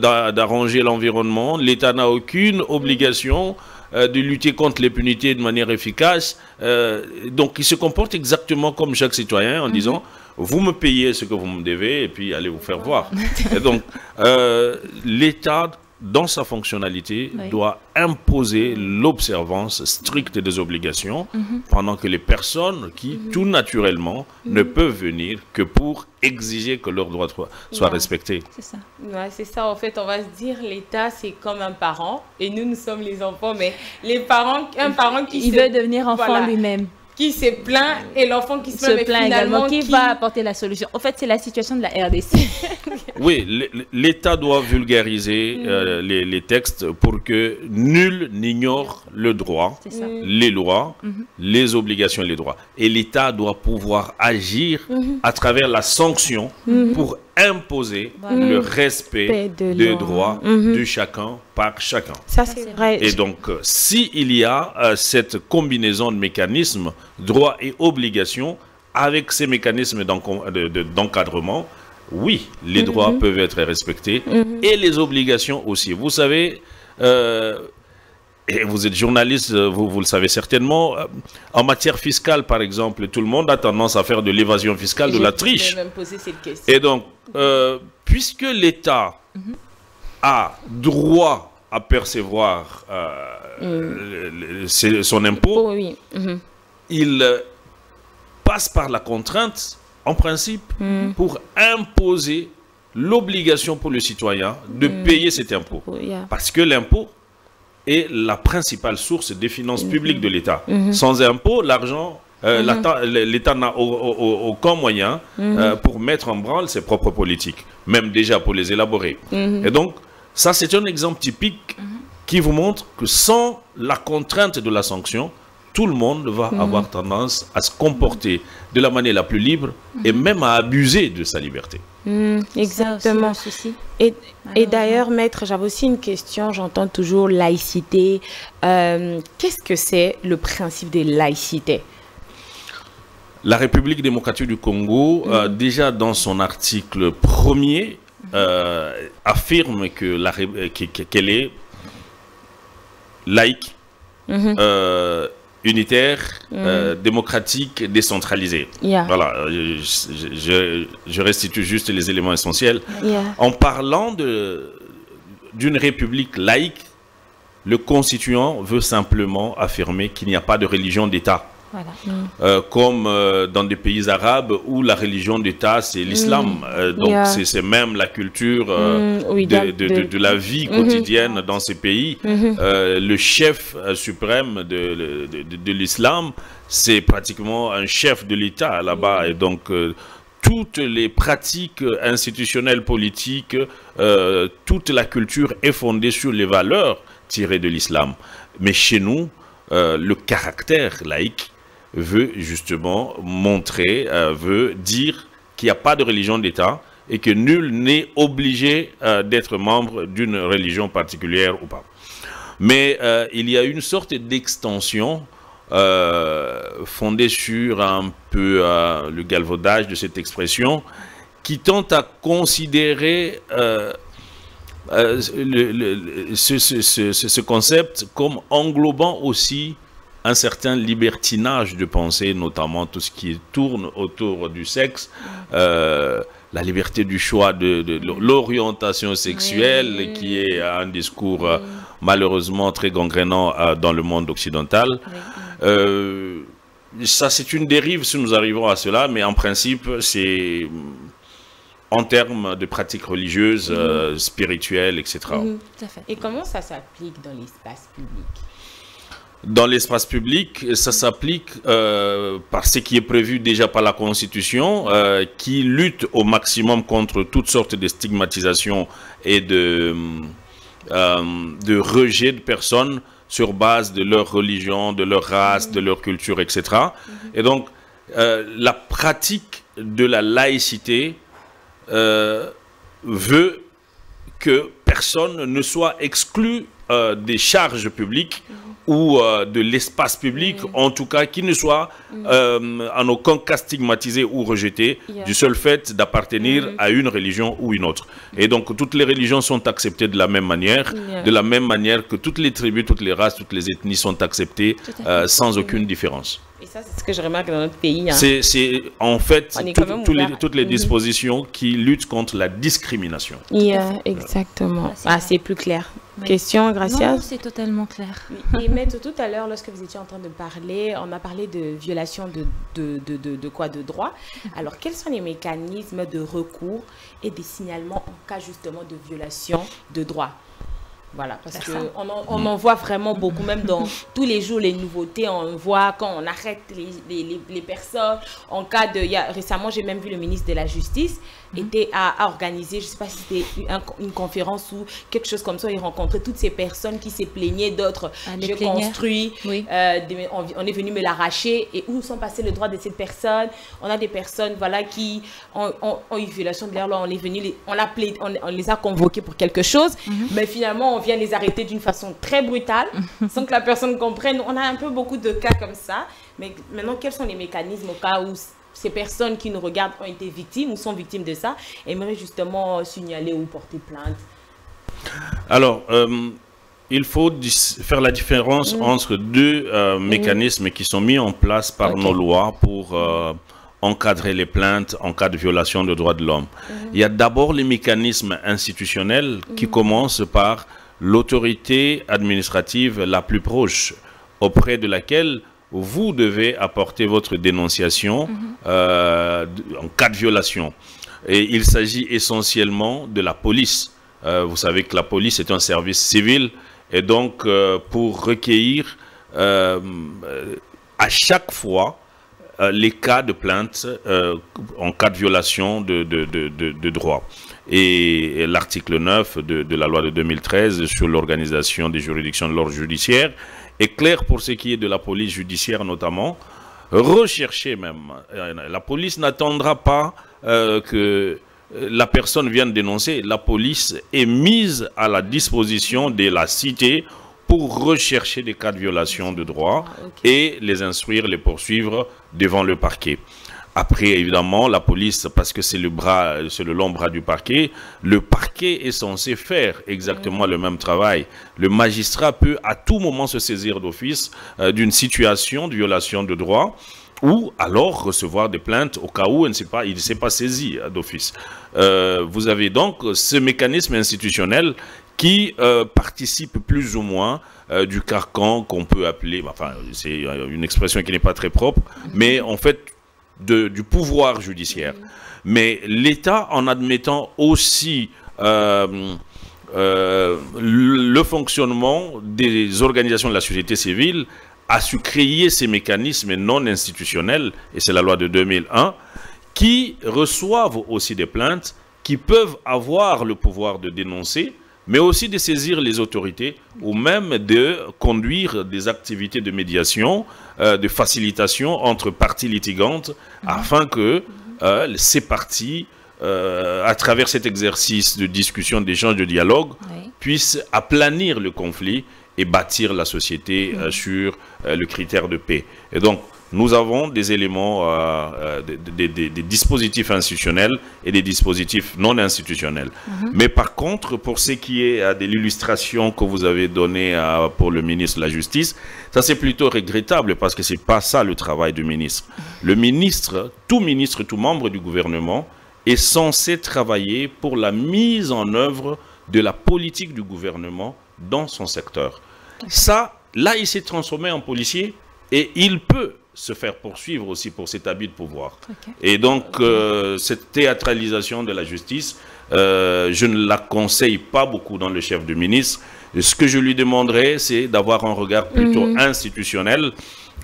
d'arranger l'environnement. L'État n'a aucune obligation euh, de lutter contre les punités de manière efficace. Euh, donc, il se comporte exactement comme chaque citoyen en mm-hmm. disant « Vous me payez ce que vous me devez et puis allez vous faire voir. » Et donc, euh, l'État, dans sa fonctionnalité, oui. doit imposer l'observance stricte des obligations mm-hmm. pendant que les personnes qui, mm-hmm. tout naturellement, mm-hmm. ne peuvent venir que pour exiger que leurs droits soient ouais. respectés. C'est ça. Ouais, c'est ça, en fait, on va se dire, l'État, c'est comme un parent, et nous, nous sommes les enfants, mais les parents, un parent qui... Il se... veut devenir enfant voilà. lui-même. Qui se plaint et l'enfant qui se, se plaint également. Qui, qui va apporter la solution? En fait, c'est la situation de la R D C. Oui, l'État doit vulgariser mm. euh, les, les textes pour que nul n'ignore le droit, ça. les lois, mm-hmm. les obligations et les droits. Et l'État doit pouvoir agir mm-hmm. à travers la sanction mm-hmm. pour imposer voilà. le respect des de droits mmh. de chacun par chacun. Ça, c'est vrai. Et donc, euh, s'il y a euh, cette combinaison de mécanismes, droits et obligations, avec ces mécanismes d'encadrement, oui, les mmh. droits peuvent être respectés mmh. et les obligations aussi. Vous savez, euh, et vous êtes journaliste, vous, vous le savez certainement, en matière fiscale, par exemple, tout le monde a tendance à faire de l'évasion fiscale, de la triche. Même poser cette question. Et donc, euh, puisque l'État mm-hmm. a droit à percevoir euh, mm. son impôt, oh, oui. mm-hmm. il passe par la contrainte, en principe, mm. pour imposer l'obligation pour le citoyen de mm. payer cet impôt. Oh, yeah. Parce que l'impôt est la principale source des finances publiques de l'État. Mm-hmm. Sans impôts, l'argent, euh, mm-hmm. l'État n'a au, au, aucun moyen mm-hmm. euh, pour mettre en branle ses propres politiques, même déjà pour les élaborer. Mm-hmm. Et donc, ça c'est un exemple typique mm-hmm. qui vous montre que sans la contrainte de la sanction, tout le monde va mmh. avoir tendance à se comporter de la manière la plus libre mmh. et même à abuser de sa liberté. Mmh, exactement. Et, et d'ailleurs, maître, j'avais aussi une question, j'entends toujours laïcité. Euh, Qu'est-ce que c'est le principe de laïcité? La République démocratique du Congo, mmh. euh, déjà dans son article premier, euh, affirme que qu'elle est laïque, mmh. euh, unitaire, mmh. euh, démocratique, décentralisée. Yeah. Voilà, je, je, je restitue juste les éléments essentiels. Yeah. En parlant d'une république laïque, le constituant veut simplement affirmer qu'il n'y a pas de religion d'État. Voilà. Mm. Euh, comme euh, dans des pays arabes où la religion d'État c'est l'islam, mm. euh, donc yeah. c'est même la culture euh, mm. oui, de, de, de, de la vie quotidienne mm-hmm. dans ces pays. Mm-hmm. euh, le chef euh, suprême de, de, de, de l'islam, c'est pratiquement un chef de l'État là-bas, mm. et donc euh, toutes les pratiques institutionnelles, politiques, euh, toute la culture est fondée sur les valeurs tirées de l'islam. Mais chez nous, euh, le caractère laïque veut justement montrer, euh, veut dire qu'il n'y a pas de religion d'État et que nul n'est obligé euh, d'être membre d'une religion particulière ou pas. Mais euh, il y a une sorte d'extension euh, fondée sur un peu euh, le galvaudage de cette expression qui tente à considérer euh, euh, le, le, ce, ce, ce, ce concept comme englobant aussi un certain libertinage de pensée, notamment tout ce qui tourne autour du sexe, euh, la liberté du choix de, de, de l'orientation sexuelle, oui. qui est un discours oui. euh, malheureusement très gangrénant euh, dans le monde occidental. Oui. Euh, ça, c'est une dérive si nous arrivons à cela, mais en principe, c'est en termes de pratiques religieuses, oui. euh, spirituelles, et cetera. Oui, tout à fait. Et comment ça s'applique dans l'espace public ? Dans l'espace public, ça s'applique euh, par ce qui est prévu déjà par la Constitution, euh, qui lutte au maximum contre toutes sortes de stigmatisations et de, euh, de rejet de personnes sur base de leur religion, de leur race, de leur culture, et cetera. Et donc, euh, la pratique de la laïcité euh, veut que personne ne soit exclu euh, des charges publiques ou euh, de l'espace public, mmh. en tout cas, qui ne soit euh, en aucun cas stigmatisé ou rejeté yeah. du seul fait d'appartenir mmh. à une religion ou une autre. Et donc, toutes les religions sont acceptées de la même manière, yeah. de la même manière que toutes les tribus, toutes les races, toutes les ethnies sont acceptées euh, sans aucune différence. Et ça, c'est ce que je remarque dans notre pays. Hein. C'est en fait tout, tout les, toutes les dispositions mmh. qui luttent contre la discrimination. Yeah, exactement. Ah, c'est plus clair. Oui. Question, Gracias? Non, c'est totalement clair. Et maître, tout à l'heure, lorsque vous étiez en train de parler, on a parlé de violation de, de, de, de, de quoi? De droit. Alors, quels sont les mécanismes de recours et des signalements en cas justement de violation de droit? Voilà, parce qu'on en, on en voit vraiment beaucoup, même dans tous les jours, les nouveautés, on voit quand on arrête les, les, les personnes, en cas de... Y a, récemment, j'ai même vu le ministre de la Justice était à, à organiser, je ne sais pas si c'était un, une conférence ou quelque chose comme ça, il rencontrait toutes ces personnes qui se plaignaient d'autres. Ah, je plénières. construis, oui. euh, des, on, on est venu me l'arracher, et où sont passés les droits de cette personne? On a des personnes voilà, qui ont, ont, ont eu violation de leur loi, on est venu, les, on, a plaid, on, on les a convoqués pour quelque chose, mm-hmm. mais finalement, on vient les arrêter d'une façon très brutale, sans que la personne comprenne. On a un peu beaucoup de cas comme ça, mais maintenant, quels sont les mécanismes au cas où ces personnes qui nous regardent ont été victimes ou sont victimes de ça, aimeraient justement signaler ou porter plainte? Alors, euh, il faut faire la différence mmh. entre deux euh, mécanismes mmh. qui sont mis en place par okay. nos lois pour euh, encadrer les plaintes en cas de violation des droits de l'homme. Mmh. Il y a d'abord les mécanismes institutionnels qui mmh. commencent par l'autorité administrative la plus proche, auprès de laquelle vous devez apporter votre dénonciation mm-hmm. euh, en cas de violation. Et il s'agit essentiellement de la police. Euh, vous savez que la police est un service civil et donc euh, pour recueillir euh, à chaque fois euh, les cas de plainte euh, en cas de violation de, de, de, de, de droit. Et, et l'article neuf de, de la loi de deux mille treize sur l'organisation des juridictions de l'ordre judiciaire est clair pour ce qui est de la police judiciaire notamment. Rechercher même. La police n'attendra pas euh, que la personne vienne dénoncer. La police est mise à la disposition de la cité pour rechercher des cas de violation de droit ah, okay. et les instruire, les poursuivre devant le parquet. Après, évidemment, la police, parce que c'est le bras, c'est le long bras du parquet, le parquet est censé faire exactement mmh. le même travail. Le magistrat peut à tout moment se saisir d'office euh, d'une situation de violation de droit ou alors recevoir des plaintes au cas où il ne s'est pas, il ne s'est pas saisi d'office. Euh, vous avez donc ce mécanisme institutionnel qui euh, participe plus ou moins euh, du carcan qu'on peut appeler, enfin c'est une expression qui n'est pas très propre, mmh. mais en fait, De, du pouvoir judiciaire. Mais l'État, en admettant aussi euh, euh, le fonctionnement des organisations de la société civile, a su créer ces mécanismes non institutionnels, et c'est la loi de deux mille un, qui reçoivent aussi des plaintes, qui peuvent avoir le pouvoir de dénoncer, mais aussi de saisir les autorités ou même de conduire des activités de médiation, euh, de facilitation entre parties litigantes mmh. afin que euh, ces parties, euh, à travers cet exercice de discussion, d'échange, de dialogue, oui. puissent aplanir le conflit et bâtir la société mmh. euh, sur euh, le critère de paix. Et donc, nous avons des éléments, euh, des, des, des dispositifs institutionnels et des dispositifs non institutionnels. Mm-hmm. Mais par contre, pour ce qui est à de l'illustration que vous avez donnée pour le ministre de la Justice, ça c'est plutôt regrettable parce que ce n'est pas ça le travail du ministre. Le ministre, tout ministre, tout membre du gouvernement est censé travailler pour la mise en œuvre de la politique du gouvernement dans son secteur. Ça, là, il s'est transformé en policier et il peut se faire poursuivre aussi pour cet abus de pouvoir. Okay. Et donc, euh, cette théâtralisation de la justice, euh, je ne la conseille pas beaucoup dans le chef du ministre. Ce que je lui demanderais, c'est d'avoir un regard plutôt mmh. institutionnel,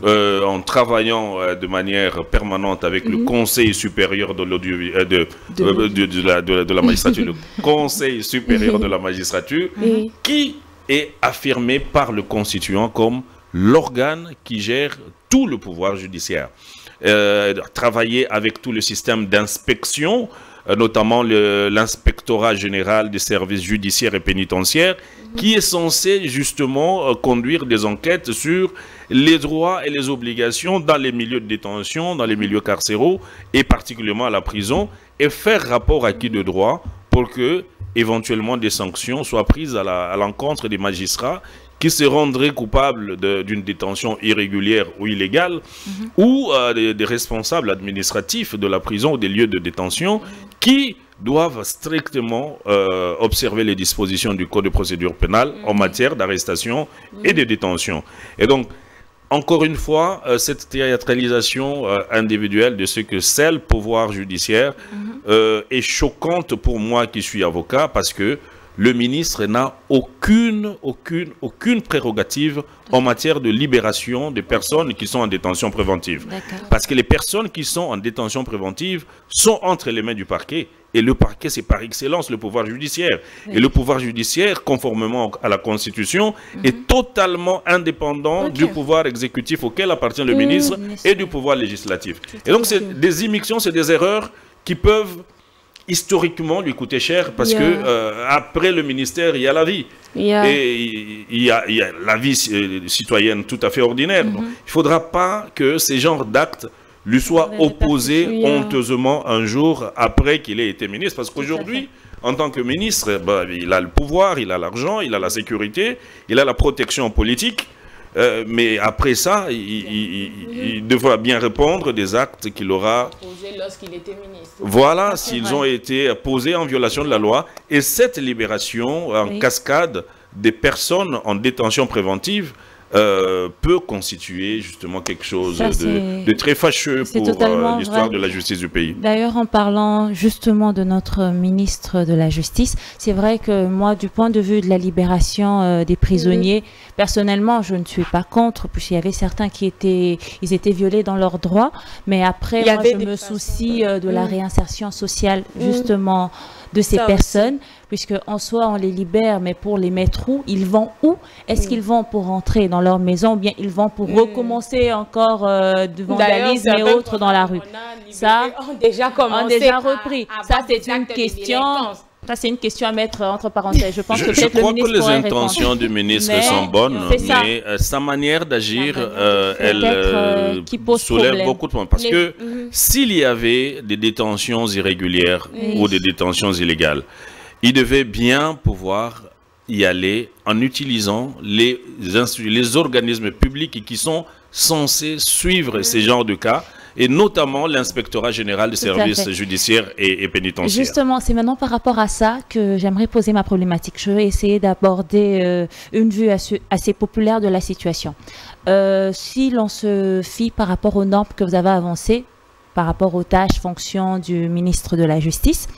euh, en travaillant euh, de manière permanente avec mmh. le Conseil supérieur de, euh, de, de, de, de, la, de, de la magistrature, le Conseil supérieur de la magistrature, mmh. qui est affirmé par le constituant comme l'organe qui gère tout le pouvoir judiciaire. Euh, travailler avec tout le système d'inspection, euh, notamment l'inspectorat général des services judiciaires et pénitentiaires, qui est censé justement euh, conduire des enquêtes sur les droits et les obligations dans les milieux de détention, dans les milieux carcéraux, et particulièrement à la prison, et faire rapport acquis de droit pour que, éventuellement, des sanctions soient prises à l'encontre des magistrats qui se rendraient coupables d'une détention irrégulière ou illégale, mmh. ou euh, des, des responsables administratifs de la prison ou des lieux de détention qui doivent strictement euh, observer les dispositions du Code de procédure pénale mmh. en matière d'arrestation mmh. et de détention. Et donc, encore une fois, euh, cette théâtralisation euh, individuelle de ce que c'est le pouvoir judiciaire mmh. euh, est choquante pour moi qui suis avocat parce que le ministre n'a aucune, aucune, aucune prérogative en matière de libération des personnes qui sont en détention préventive. Parce que les personnes qui sont en détention préventive sont entre les mains du parquet. Et le parquet, c'est par excellence le pouvoir judiciaire. Oui. Et le pouvoir judiciaire, conformément à la Constitution, mm-hmm. est totalement indépendant okay. du pouvoir exécutif auquel appartient le mmh, ministre monsieur. Et du pouvoir législatif. Et donc, c'est des immixtions, c'est des erreurs qui peuvent historiquement lui coûtait cher parce yeah. que euh, après le ministère il y a la vie yeah. et il y, a, il y a la vie citoyenne tout à fait ordinaire. Mm-hmm. Donc, il ne faudra pas que ces genres d'actes lui soient opposés yeah. honteusement un jour après qu'il ait été ministre parce qu'aujourd'hui en tant que ministre bah, il a le pouvoir, il a l'argent, il a la sécurité, il a la protection politique. Euh, mais après ça, il, il, il, il devra bien répondre des actes qu'il aura posés lorsqu'il était ministre. Voilà, s'ils ont été posés en violation de la loi. Et cette libération en oui. cascade des personnes en détention préventive euh, peut constituer justement quelque chose ça, de, de très fâcheux pour euh, l'histoire de la justice du pays. D'ailleurs, en parlant justement de notre ministre de la Justice, c'est vrai que moi, du point de vue de la libération euh, des prisonniers, oui. personnellement, je ne suis pas contre, puisqu'il y avait certains qui étaient, ils étaient violés dans leurs droits, mais après, moi, je me soucie de la réinsertion sociale, justement, de ces personnes, puisque en soi, on les libère, mais pour les mettre où? Ils vont où? Est-ce qu'ils vont pour rentrer dans dans leur maison, ou bien ils vont pour mmh. recommencer encore euh, du vandalisme et autres dans la rue. Ça, on a déjà commencé, on déjà repris. À, à ça, c'est une question... Ça, c'est une question à mettre entre parenthèses. Je pense je, que je crois le que les intentions répondre. Du ministre mais, sont bonnes, ça. mais euh, sa manière d'agir, euh, elle euh, soulève problème. beaucoup de points. Parce les... que mm-hmm. s'il y avait des détentions irrégulières oui. ou des détentions illégales, il devait bien pouvoir y aller en utilisant les, les organismes publics qui sont censés suivre mm-hmm. ces genres de cas, et notamment l'inspectorat général des services judiciaires et, et pénitentiaires. Justement, c'est maintenant par rapport à ça que j'aimerais poser ma problématique. Je vais essayer d'aborder euh, une vue assez, assez populaire de la situation. Euh, si l'on se fie par rapport aux normes que vous avez avancées, par rapport aux tâches, fonctions du ministre de la Justice,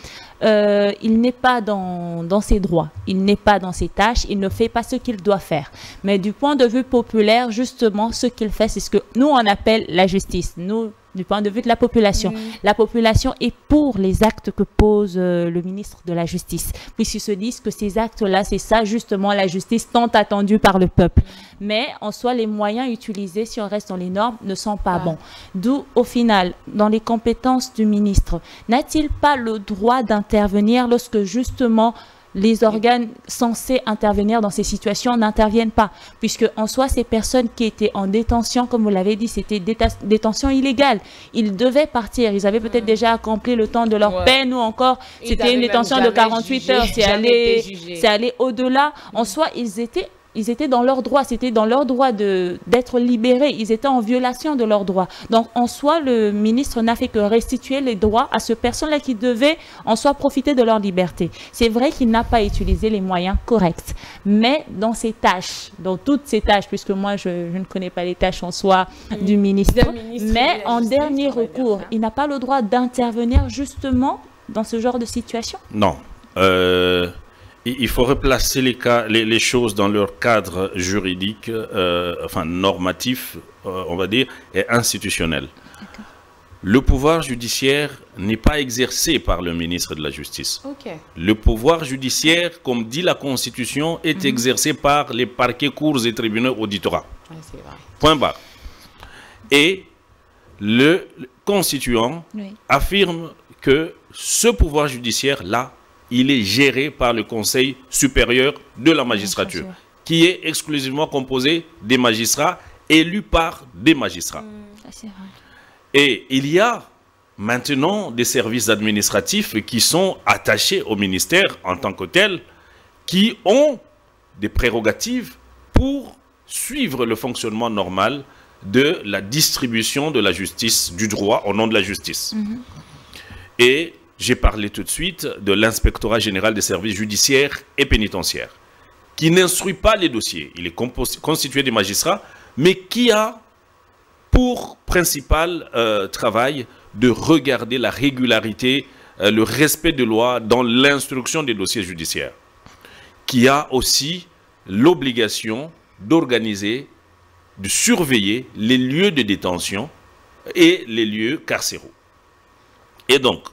euh, il n'est pas dans, dans ses droits, il n'est pas dans ses tâches, il ne fait pas ce qu'il doit faire. Mais du point de vue populaire, justement, ce qu'il fait, c'est ce que nous, on appelle la justice. Nous, du point de vue de la population. Mmh. La population est pour les actes que pose euh, le ministre de la Justice, puisqu'ils se disent que ces actes-là, c'est ça justement la justice tant attendue par le peuple. Mais en soi, les moyens utilisés, si on reste dans les normes, ne sont pas ah. bons. D'où, au final, dans les compétences du ministre, n'a-t-il pas le droit d'intervenir lorsque justement les organes censés intervenir dans ces situations n'interviennent pas, puisque en soi, ces personnes qui étaient en détention, comme vous l'avez dit, c'était détention illégale. Ils devaient partir. Ils avaient peut-être mmh. déjà accompli le temps de leur ouais. peine, ou encore, c'était une détention de quarante-huit heures. C'est aller au-delà. En soi, ils étaient... Ils étaient dans leur droit, c'était dans leur droit d'être libérés, ils étaient en violation de leurs droits. Donc en soi, le ministre n'a fait que restituer les droits à ces personnes-là qui devaient en soi profiter de leur liberté. C'est vrai qu'il n'a pas utilisé les moyens corrects, mais dans ses tâches, dans toutes ses tâches, puisque moi je, je ne connais pas les tâches en soi mmh. du ministre, ministre mais en dernier recours, il n'a pas le droit d'intervenir justement dans ce genre de situation? Non. Euh... Il faut replacer les, cas, les, les choses dans leur cadre juridique, euh, enfin normatif, euh, on va dire, et institutionnel. Okay. Le pouvoir judiciaire n'est pas exercé par le ministre de la Justice. Okay. Le pouvoir judiciaire, comme dit la Constitution, est mmh. exercé par les parquets, cours et tribunaux auditorats. Ah, c'est vrai. Point barre. Et le constituant oui. affirme que ce pouvoir judiciaire-là, il est géré par le Conseil supérieur de la magistrature, qui est exclusivement composé des magistrats, élus par des magistrats. Mmh. Et il y a maintenant des services administratifs qui sont attachés au ministère en tant que tel, qui ont des prérogatives pour suivre le fonctionnement normal de la distribution de la justice, du droit au nom de la justice. Mmh. Et... j'ai parlé tout de suite de l'inspectorat général des services judiciaires et pénitentiaires, qui n'instruit pas les dossiers. Il est constitué des magistrats, mais qui a pour principal euh, travail de regarder la régularité, euh, le respect des lois dans l'instruction des dossiers judiciaires, qui a aussi l'obligation d'organiser, de surveiller les lieux de détention et les lieux carcéraux. Et donc,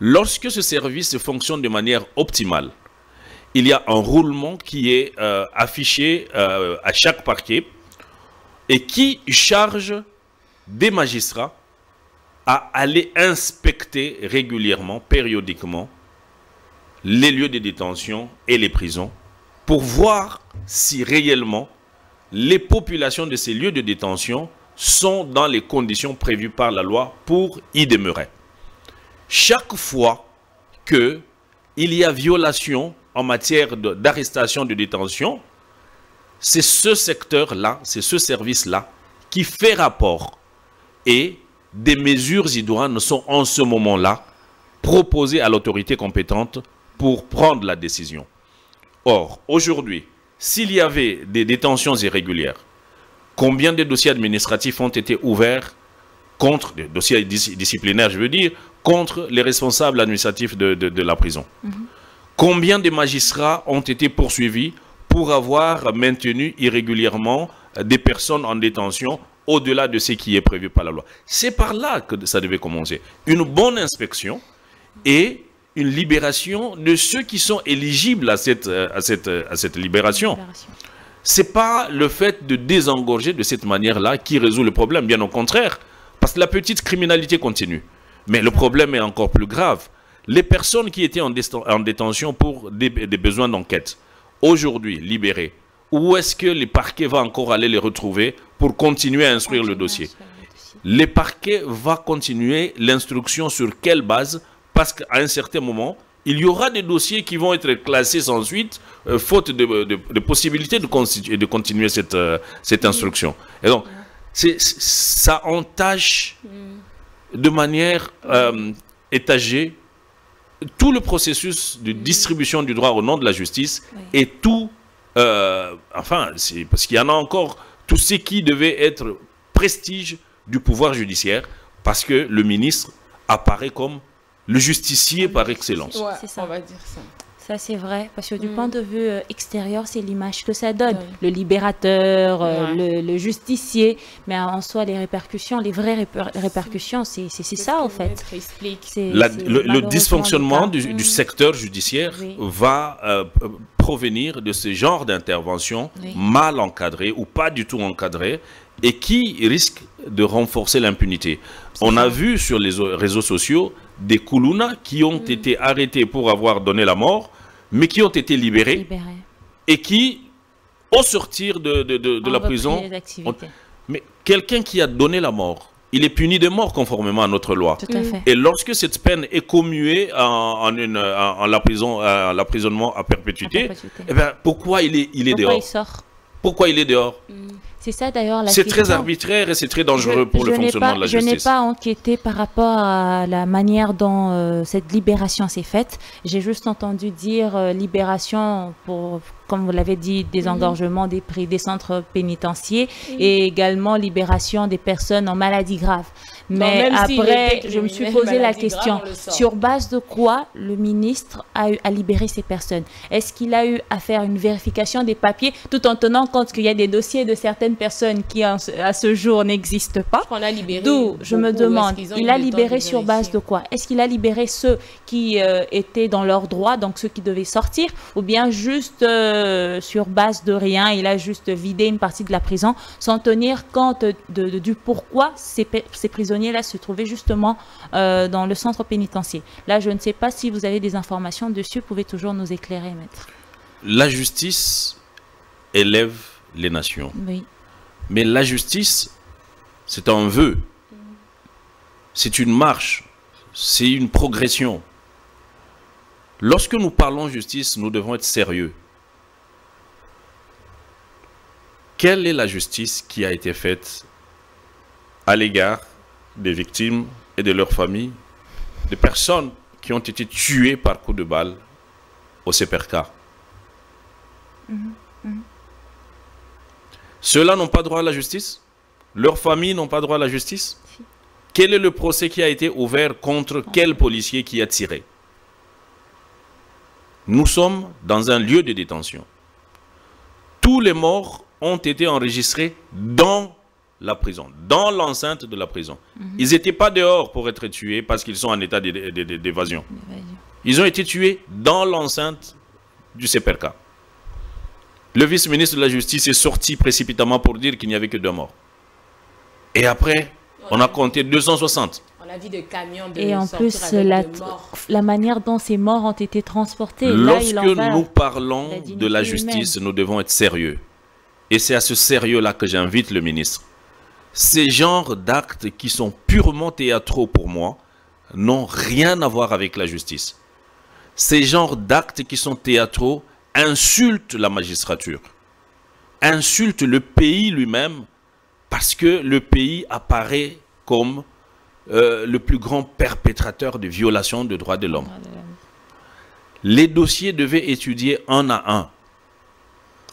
lorsque ce service fonctionne de manière optimale, il y a un roulement qui est euh, affiché euh, à chaque parquet et qui charge des magistrats à aller inspecter régulièrement, périodiquement, les lieux de détention et les prisons pour voir si réellement les populations de ces lieux de détention sont dans les conditions prévues par la loi pour y demeurer. Chaque fois qu'il y a violation en matière d'arrestation de, de détention, c'est ce secteur-là, c'est ce service-là qui fait rapport. Et des mesures idoines sont en ce moment-là proposées à l'autorité compétente pour prendre la décision. Or, aujourd'hui, s'il y avait des détentions irrégulières, combien de dossiers administratifs ont été ouverts contre des dossiers dis, disciplinaires, je veux dire, contre les responsables administratifs de, de, de la prison. Mmh. Combien de magistrats ont été poursuivis pour avoir maintenu irrégulièrement des personnes en détention au-delà de ce qui est prévu par la loi? C'est par là que ça devait commencer. Une bonne inspection et une libération de ceux qui sont éligibles à cette, à cette, à cette libération. libération. Ce n'est pas le fait de désengorger de cette manière-là qui résout le problème, bien au contraire, parce que la petite criminalité continue. Mais le problème est encore plus grave. Les personnes qui étaient en, en détention pour des, des besoins d'enquête, aujourd'hui libérées, où est-ce que les parquets vont encore aller les retrouver pour continuer à instruire le dossier? Les parquets vont continuer l'instruction sur quelle base? Parce qu'à un certain moment, il y aura des dossiers qui vont être classés sans suite, euh, faute de, de, de possibilité de, de continuer cette, euh, cette instruction. Et donc, c'est, ça entache de manière euh, étagée tout le processus de distribution du droit au nom de la justice et tout, euh, enfin, parce qu'il y en a encore, tout ce qui devait être prestige du pouvoir judiciaire, parce que le ministre apparaît comme le justicier par excellence. Ouais, c'est ça, on va dire ça. Ça, c'est vrai, parce que du mmh. point de vue extérieur, c'est l'image que ça donne. Oui. Le libérateur, ouais. le, le justicier, mais en soi, les répercussions, les vraies réper répercussions, c'est ça, en fait. La, le, le dysfonctionnement du, mmh. du secteur judiciaire oui. va euh, provenir de ce genre d'intervention oui. mal encadrée ou pas du tout encadrée et qui risque de renforcer l'impunité. On a vu sur les réseaux sociaux des Kuluna qui ont mmh. été arrêtés pour avoir donné la mort, mais qui ont été libérés, libérés. et qui, au sortir de, de, de, de la prison... On, mais quelqu'un qui a donné la mort, il est puni de mort conformément à notre loi. Tout à fait. Et lorsque cette peine est commuée en, en, une, en, en la prison, en l'emprisonnement à perpétuité, à perpétuité. Eh ben, pourquoi il est, il est pourquoi dehors il sort? Pourquoi il est dehors? mmh. C'est ça d'ailleurs la question. C'est très arbitraire et c'est très dangereux je, pour je le fonctionnement pas, de la justice. Je n'ai pas enquêté par rapport à la manière dont euh, cette libération s'est faite. J'ai juste entendu dire euh, libération pour, comme vous l'avez dit, des engorgements des prix, des centres pénitentiaires mmh. et également libération des personnes en maladie grave. Mais non, après, si je me suis posé la question, grave, sur base de quoi le ministre a, eu, a libéré ces personnes? Est-ce qu'il a eu à faire une vérification des papiers tout en tenant compte qu'il y a des dossiers de certaines personnes qui en, à ce jour n'existent pas? D'où je me demande, il a libéré sur base de quoi? Est-ce qu'il a libéré ceux qui euh, étaient dans leurs droits, donc ceux qui devaient sortir, ou bien juste euh, sur base de rien, il a juste vidé une partie de la prison sans tenir compte de, de, de, du pourquoi ces, ces prisonniers là se trouvait justement euh, dans le centre pénitentiaire? Là, je ne sais pas si vous avez des informations dessus, vous pouvez toujours nous éclairer, maître. La justice élève les nations. Oui. Mais la justice, c'est un vœu. C'est une marche. C'est une progression. Lorsque nous parlons justice, nous devons être sérieux. Quelle est la justice qui a été faite à l'égard des victimes et de leurs familles, des personnes qui ont été tuées par coup de balle au C P R K? Mmh, mmh. Ceux-là n'ont pas droit à la justice? Leurs familles n'ont pas droit à la justice? Si. Quel est le procès qui a été ouvert contre oh. quel policier qui a tiré? Nous sommes dans un lieu de détention. Tous les morts ont été enregistrés dans la prison, dans l'enceinte de la prison. Mm-hmm. Ils n'étaient pas dehors pour être tués parce qu'ils sont en état d'évasion. Ils ont été tués dans l'enceinte du C P R K. Le vice-ministre de la Justice est sorti précipitamment pour dire qu'il n'y avait que deux morts. Et après, on a compté deux cent soixante. On a vu des camions de... Et en plus, la, la manière dont ces morts ont été transportés. Lorsque là, il en nous parlons la de la justice, humaine. Nous devons être sérieux. Et c'est à ce sérieux-là que j'invite le ministre. Ces genres d'actes qui sont purement théâtraux pour moi n'ont rien à voir avec la justice. Ces genres d'actes qui sont théâtraux insultent la magistrature, insultent le pays lui-même, parce que le pays apparaît comme euh, le plus grand perpétrateur de violations des droits de l'homme. Les dossiers devaient étudier un à un.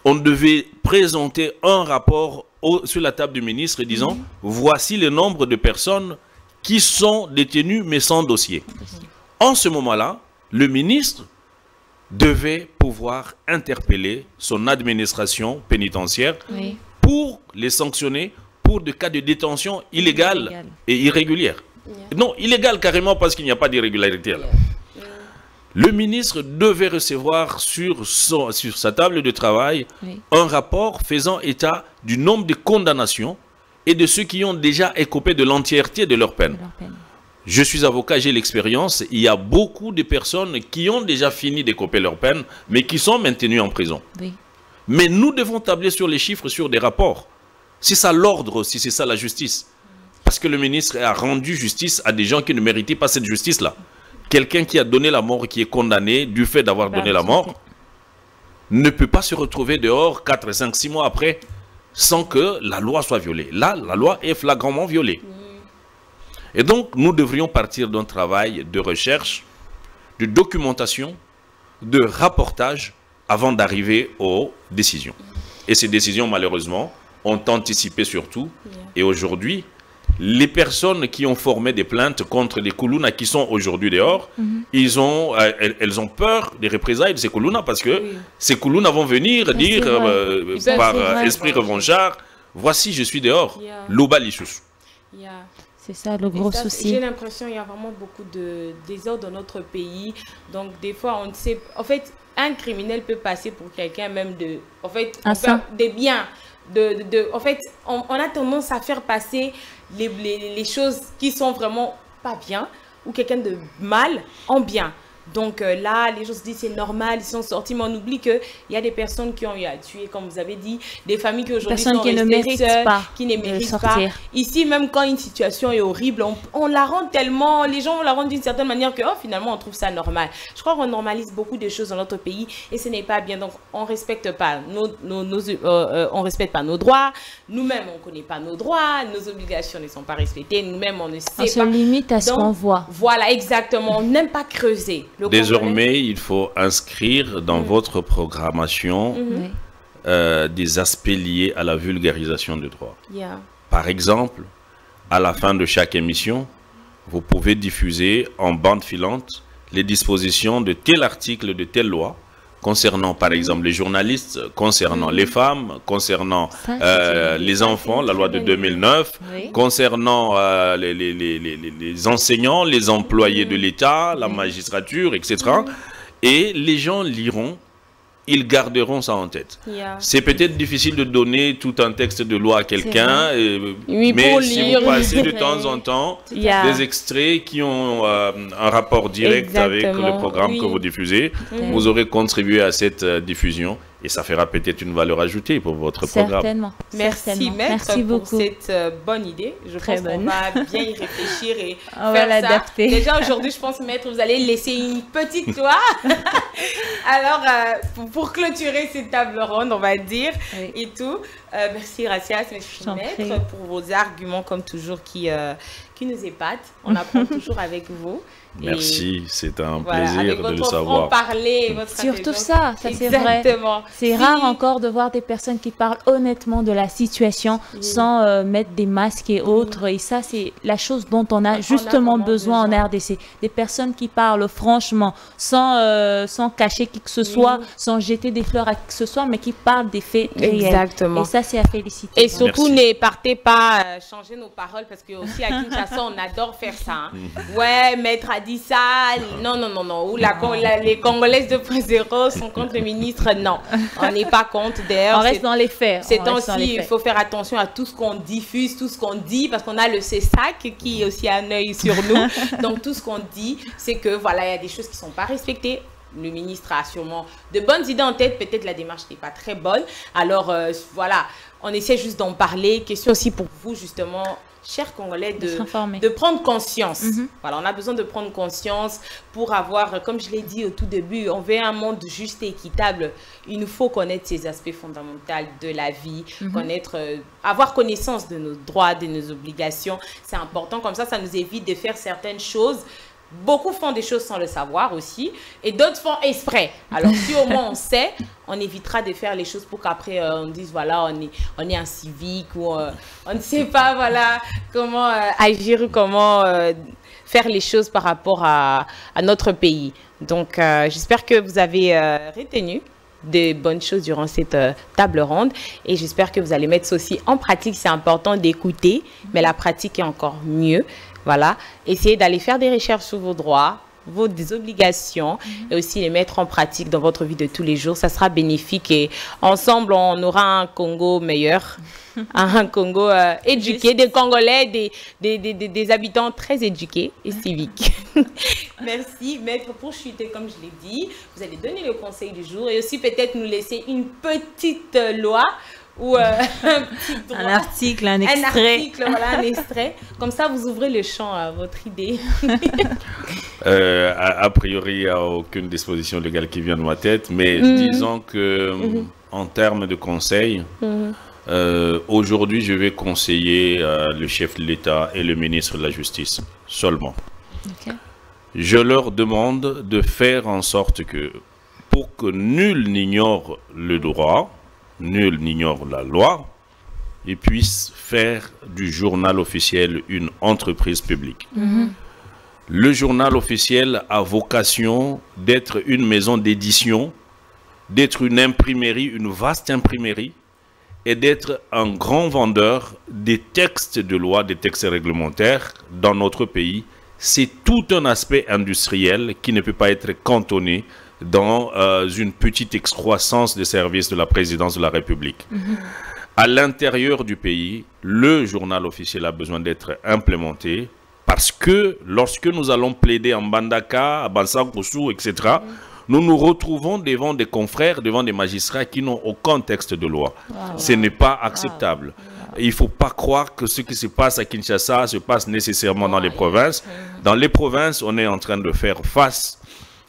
On devait présenter un rapport Au, sur la table du ministre et disant mmh. voici le nombre de personnes qui sont détenues mais sans dossier. Mmh. En ce moment-là, le ministre devait pouvoir interpeller son administration pénitentiaire mmh. pour les sanctionner pour des cas de détention illégale, illégale. et irrégulière. Yeah. Non, illégale carrément parce qu'il n'y a pas d'irrégularité. Yeah. Le ministre devait recevoir sur, son, sur sa table de travail oui. un rapport faisant état du nombre de condamnations et de ceux qui ont déjà écopé de l'entièreté de leur peine. De leur peine. Je suis avocat, j'ai l'expérience. Il y a beaucoup de personnes qui ont déjà fini d'écoper leur peine, mais qui sont maintenues en prison. Oui. Mais nous devons tabler sur les chiffres, sur des rapports. C'est ça l'ordre, si c'est ça la justice. Parce que le ministre a rendu justice à des gens qui ne méritaient pas cette justice-là. Quelqu'un qui a donné la mort, qui est condamné du fait d'avoir donné la mort, ne peut pas se retrouver dehors quatre, cinq, six mois après sans que la loi soit violée. Là, la loi est flagramment violée. Et donc, nous devrions partir d'un travail de recherche, de documentation, de rapportage avant d'arriver aux décisions. Et ces décisions, malheureusement, ont anticipé surtout. Et aujourd'hui, les personnes qui ont formé des plaintes contre les Kuluna qui sont aujourd'hui dehors, mm-hmm. ils ont, euh, elles, elles ont peur des représailles de ces Kuluna parce que oui. ces Kuluna vont venir ça, dire euh, ça, par vrai, esprit ouais. revanchard, voici je suis dehors, yeah. l'obalissus. Yeah. C'est ça le gros ça, souci. J'ai l'impression qu'il y a vraiment beaucoup de désordre dans notre pays. Donc des fois on ne sait, en fait un criminel peut passer pour quelqu'un même de, en fait, des biens. De, de, de, en fait, on, on a tendance à faire passer les, les, les choses qui sont vraiment pas bien ou quelqu'un de mal en bien. Donc euh, là, les gens se disent c'est normal, ils sont sortis, mais on oublie qu'il y a des personnes qui ont eu à tuer, comme vous avez dit, des familles qui aujourd'hui sont qui restées seules, qui ne méritent pas. Ici, même quand une situation est horrible, on, on la rend tellement, les gens on la rendent d'une certaine manière que oh, finalement on trouve ça normal. Je crois qu'on normalise beaucoup de choses dans notre pays et ce n'est pas bien. Donc on ne respecte pas nos, nos, nos, euh, euh, on respecte pas nos droits, nous-mêmes on ne connaît pas nos droits, nos obligations ne sont pas respectées, nous-mêmes on ne sait on pas. On se limite à ce qu'on voit. Voilà, exactement, on n'aime pas creuser. Désormais, il faut inscrire dans mmh. votre programmation mmh. euh, des aspects liés à la vulgarisation du droit. Yeah. Par exemple, à la fin de chaque émission, vous pouvez diffuser en bande filante les dispositions de tel article, de telle loi, concernant par exemple les journalistes, concernant mmh. les femmes, concernant ça, euh, les enfants, la loi de deux mille neuf, oui. concernant euh, les, les, les, les, les enseignants, les employés mmh. de l'État, la mmh. magistrature, et cetera. Mmh. Et les gens liront, ils garderont ça en tête. Yeah. C'est peut-être difficile de donner tout un texte de loi à quelqu'un, oui, mais si lire, vous passez de temps en temps yeah. des extraits qui ont euh, un rapport direct exactement. Avec le programme oui. que vous diffusez, okay. vous aurez contribué à cette euh, diffusion et ça fera peut-être une valeur ajoutée pour votre programme. Certainement. Merci, Certainement. Maître, Merci pour beaucoup. cette euh, bonne idée. Je Très pense qu'on va bien y réfléchir et on faire va ça. Déjà aujourd'hui, je pense, Maître, vous allez laisser une petite loi. Alors, euh, pour, pour clôturer cette table ronde, on va dire, oui. et tout. Euh, merci, Gracias, Maître, pour vos arguments, comme toujours, qui, euh, qui nous épatent. On apprend toujours avec vous. Merci, c'est un voilà, plaisir de le savoir. Parler, votre Surtout ça, ça c'est vrai. C'est si... rare encore de voir des personnes qui parlent honnêtement de la situation oui. sans euh, mettre des masques et autres. Oui. Et ça, c'est la chose dont on a on justement a besoin, besoin en R D C. Des personnes qui parlent franchement, sans, euh, sans cacher qui que ce soit, oui. sans jeter des fleurs à qui que ce soit, mais qui parlent des faits réels. Exactement. Et ça, c'est à féliciter. Et surtout, ne partez pas euh, changer nos paroles, parce qu'aussi à Kinshasa, on adore faire ça. Hein. Mm. Ouais, Maître a dit ça. Non, non, non, non. Ou la, la, les Congolaises deux point zéro sont contre le ministre. Non. On n'est pas contre d'ailleurs. On reste dans les faits. C'est aussi, il faut faire attention à tout ce qu'on diffuse, tout ce qu'on dit, parce qu'on a le C S A C qui aussi a un œil sur nous. Donc tout ce qu'on dit, c'est que voilà, il y a des choses qui ne sont pas respectées. Le ministre a sûrement de bonnes idées en tête. Peut-être la démarche n'est pas très bonne. Alors euh, voilà, on essaie juste d'en parler. Question aussi pour vous justement, chers Congolais, de, de prendre conscience. Mm-hmm. Voilà, on a besoin de prendre conscience pour avoir, comme je l'ai dit au tout début, on veut un monde juste et équitable. Il nous faut connaître ces aspects fondamentaux de la vie, mm-hmm. connaître, euh, avoir connaissance de nos droits, de nos obligations. C'est important, comme ça, ça nous évite de faire certaines choses. Beaucoup font des choses sans le savoir aussi, et d'autres font exprès. Alors si au moins on sait, on évitera de faire les choses pour qu'après euh, on dise voilà, on est, on est un civique ou euh, on ne sait pas voilà comment euh, agir ou comment euh, faire les choses par rapport à, à notre pays. Donc euh, j'espère que vous avez euh, retenu des bonnes choses durant cette euh, table ronde et j'espère que vous allez mettre ceci en pratique. C'est important d'écouter, mais la pratique est encore mieux. Voilà, essayez d'aller faire des recherches sur vos droits, vos obligations et aussi les mettre en pratique dans votre vie de tous les jours. Ça sera bénéfique et ensemble, on aura un Congo meilleur, un Congo euh, éduqué, des Congolais, des, des, des, des, des habitants très éduqués et civiques. Merci. Maître, pour chuter, comme je l'ai dit, vous allez donner le conseil du jour et aussi peut-être nous laisser une petite loi ou euh, un petit droit, un article, un extrait. Un article, voilà, un extrait. Comme ça, vous ouvrez le champ à votre idée. euh, a, a priori, il n'y a aucune disposition légale qui vient de ma tête, mais mmh. disons que, mmh. en termes de conseils, mmh. euh, aujourd'hui, je vais conseiller euh, le chef de l'État et le ministre de la Justice seulement. Okay. Je leur demande de faire en sorte que, pour que nul n'ignore le droit, nul n'ignore la loi, et puisse faire du journal officiel une entreprise publique. Mm-hmm. Le journal officiel a vocation d'être une maison d'édition, d'être une imprimerie, une vaste imprimerie, et d'être un grand vendeur des textes de loi, des textes réglementaires dans notre pays. C'est tout un aspect industriel qui ne peut pas être cantonné dans euh, une petite excroissance des services de la présidence de la République. Mmh. À l'intérieur du pays, le journal officiel a besoin d'être implémenté parce que lorsque nous allons plaider en Bandaka, à Bansakusu, et cetera, mmh. nous nous retrouvons devant des confrères, devant des magistrats qui n'ont aucun texte de loi. Wow. Ce n'est pas acceptable. Wow. Il ne faut pas croire que ce qui se passe à Kinshasa se passe nécessairement wow. dans les provinces. Mmh. Dans les provinces, on est en train de faire face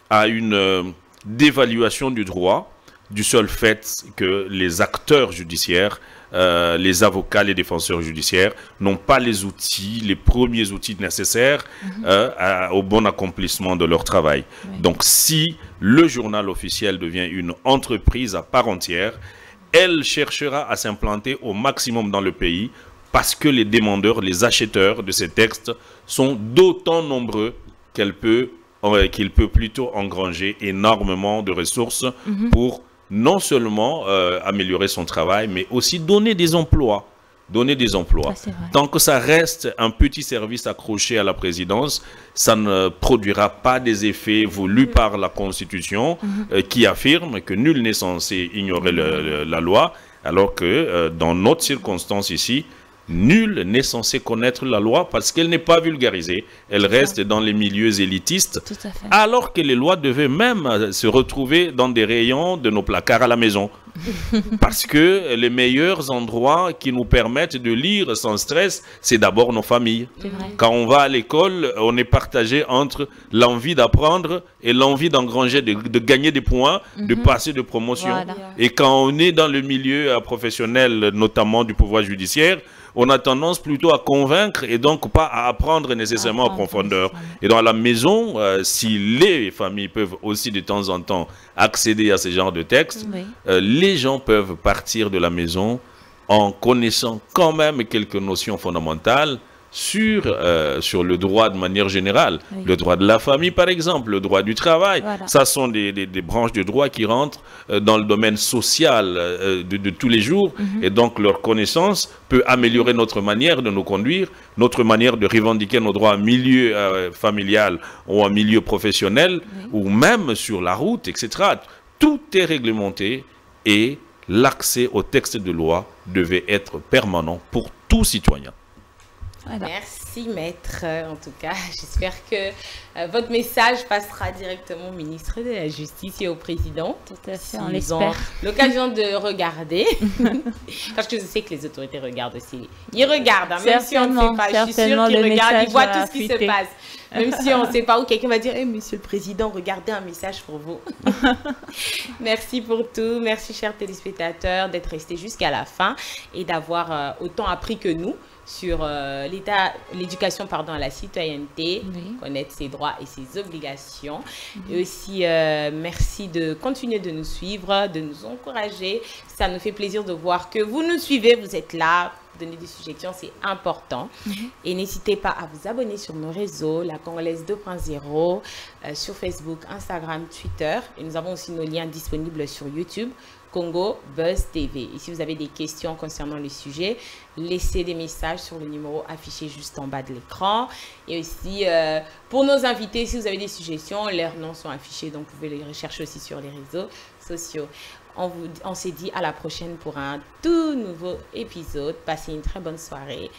à une euh, dévaluation du droit, du seul fait que les acteurs judiciaires, euh, les avocats, les défenseurs judiciaires n'ont pas les outils, les premiers outils nécessaires mm-hmm. euh, à, au bon accomplissement de leur travail. Oui. Donc si le journal officiel devient une entreprise à part entière, elle cherchera à s'implanter au maximum dans le pays parce que les demandeurs, les acheteurs de ces textes sont d'autant nombreux qu'elle peut qu'il peut plutôt engranger énormément de ressources mm-hmm. pour non seulement euh, améliorer son travail, mais aussi donner des emplois. Donner des emplois. Ah, tant que ça reste un petit service accroché à la présidence, ça ne produira pas des effets voulus mm-hmm. par la Constitution mm-hmm. euh, qui affirme que nul n'est censé ignorer le, le, la loi, alors que euh, dans notre circonstance ici, nul n'est censé connaître la loi parce qu'elle n'est pas vulgarisée. Elle reste dans les milieux élitistes, alors que les lois devaient même se retrouver dans des rayons de nos placards à la maison. Parce que les meilleurs endroits qui nous permettent de lire sans stress, c'est d'abord nos familles. Quand on va à l'école, on est partagé entre l'envie d'apprendre et l'envie d'engranger, de, de gagner des points, mm-hmm. de passer de promotion. Voilà. Et quand on est dans le milieu professionnel, notamment du pouvoir judiciaire, on a tendance plutôt à convaincre et donc pas à apprendre nécessairement en profondeur. Et dans la maison, euh, si les familles peuvent aussi de temps en temps accéder à ce genre de textes, oui. euh, les gens peuvent partir de la maison en connaissant quand même quelques notions fondamentales sur, euh, sur le droit de manière générale. Oui. Le droit de la famille, par exemple, le droit du travail. Voilà. Ça sont des, des, des branches de droit qui rentrent euh, dans le domaine social euh, de, de tous les jours. Mm-hmm. Et donc, leur connaissance peut améliorer notre manière de nous conduire, notre manière de revendiquer nos droits en milieu euh, familial ou en milieu professionnel, oui. ou même sur la route, et cetera. Tout est réglementé et l'accès aux textes de loi devait être permanent pour tout citoyen. Voilà. Merci maître, en tout cas j'espère que euh, votre message passera directement au ministre de la Justice et au président. Tout à fait, on l'espère. L'occasion de regarder, parce que je sais que les autorités regardent aussi. Ils regardent, hein, même si on ne sait pas, je suis sûre qu'ils regardent, ils voient tout ce qui se passe. Même si on ne sait pas, où quelqu'un va dire hey, « Monsieur le Président, regardez un message pour vous. » Merci pour tout. Merci, chers téléspectateurs, d'être restés jusqu'à la fin et d'avoir euh, autant appris que nous sur euh, l'état, l'éducation pardon, à la citoyenneté, oui. connaître ses droits et ses obligations. Mmh. Et aussi, euh, merci de continuer de nous suivre, de nous encourager. Ça nous fait plaisir de voir que vous nous suivez, vous êtes là. Donner des suggestions, c'est important. Mm-hmm. Et n'hésitez pas à vous abonner sur nos réseaux, la Congolaise deux point zéro, euh, sur Facebook, Instagram, Twitter. Et nous avons aussi nos liens disponibles sur YouTube. Congo Buzz T V. Et si vous avez des questions concernant le sujet, laissez des messages sur le numéro affiché juste en bas de l'écran. Et aussi, euh, pour nos invités, si vous avez des suggestions, leurs noms sont affichés, donc vous pouvez les rechercher aussi sur les réseaux sociaux. On, on s'est dit à la prochaine pour un tout nouveau épisode. Passez une très bonne soirée.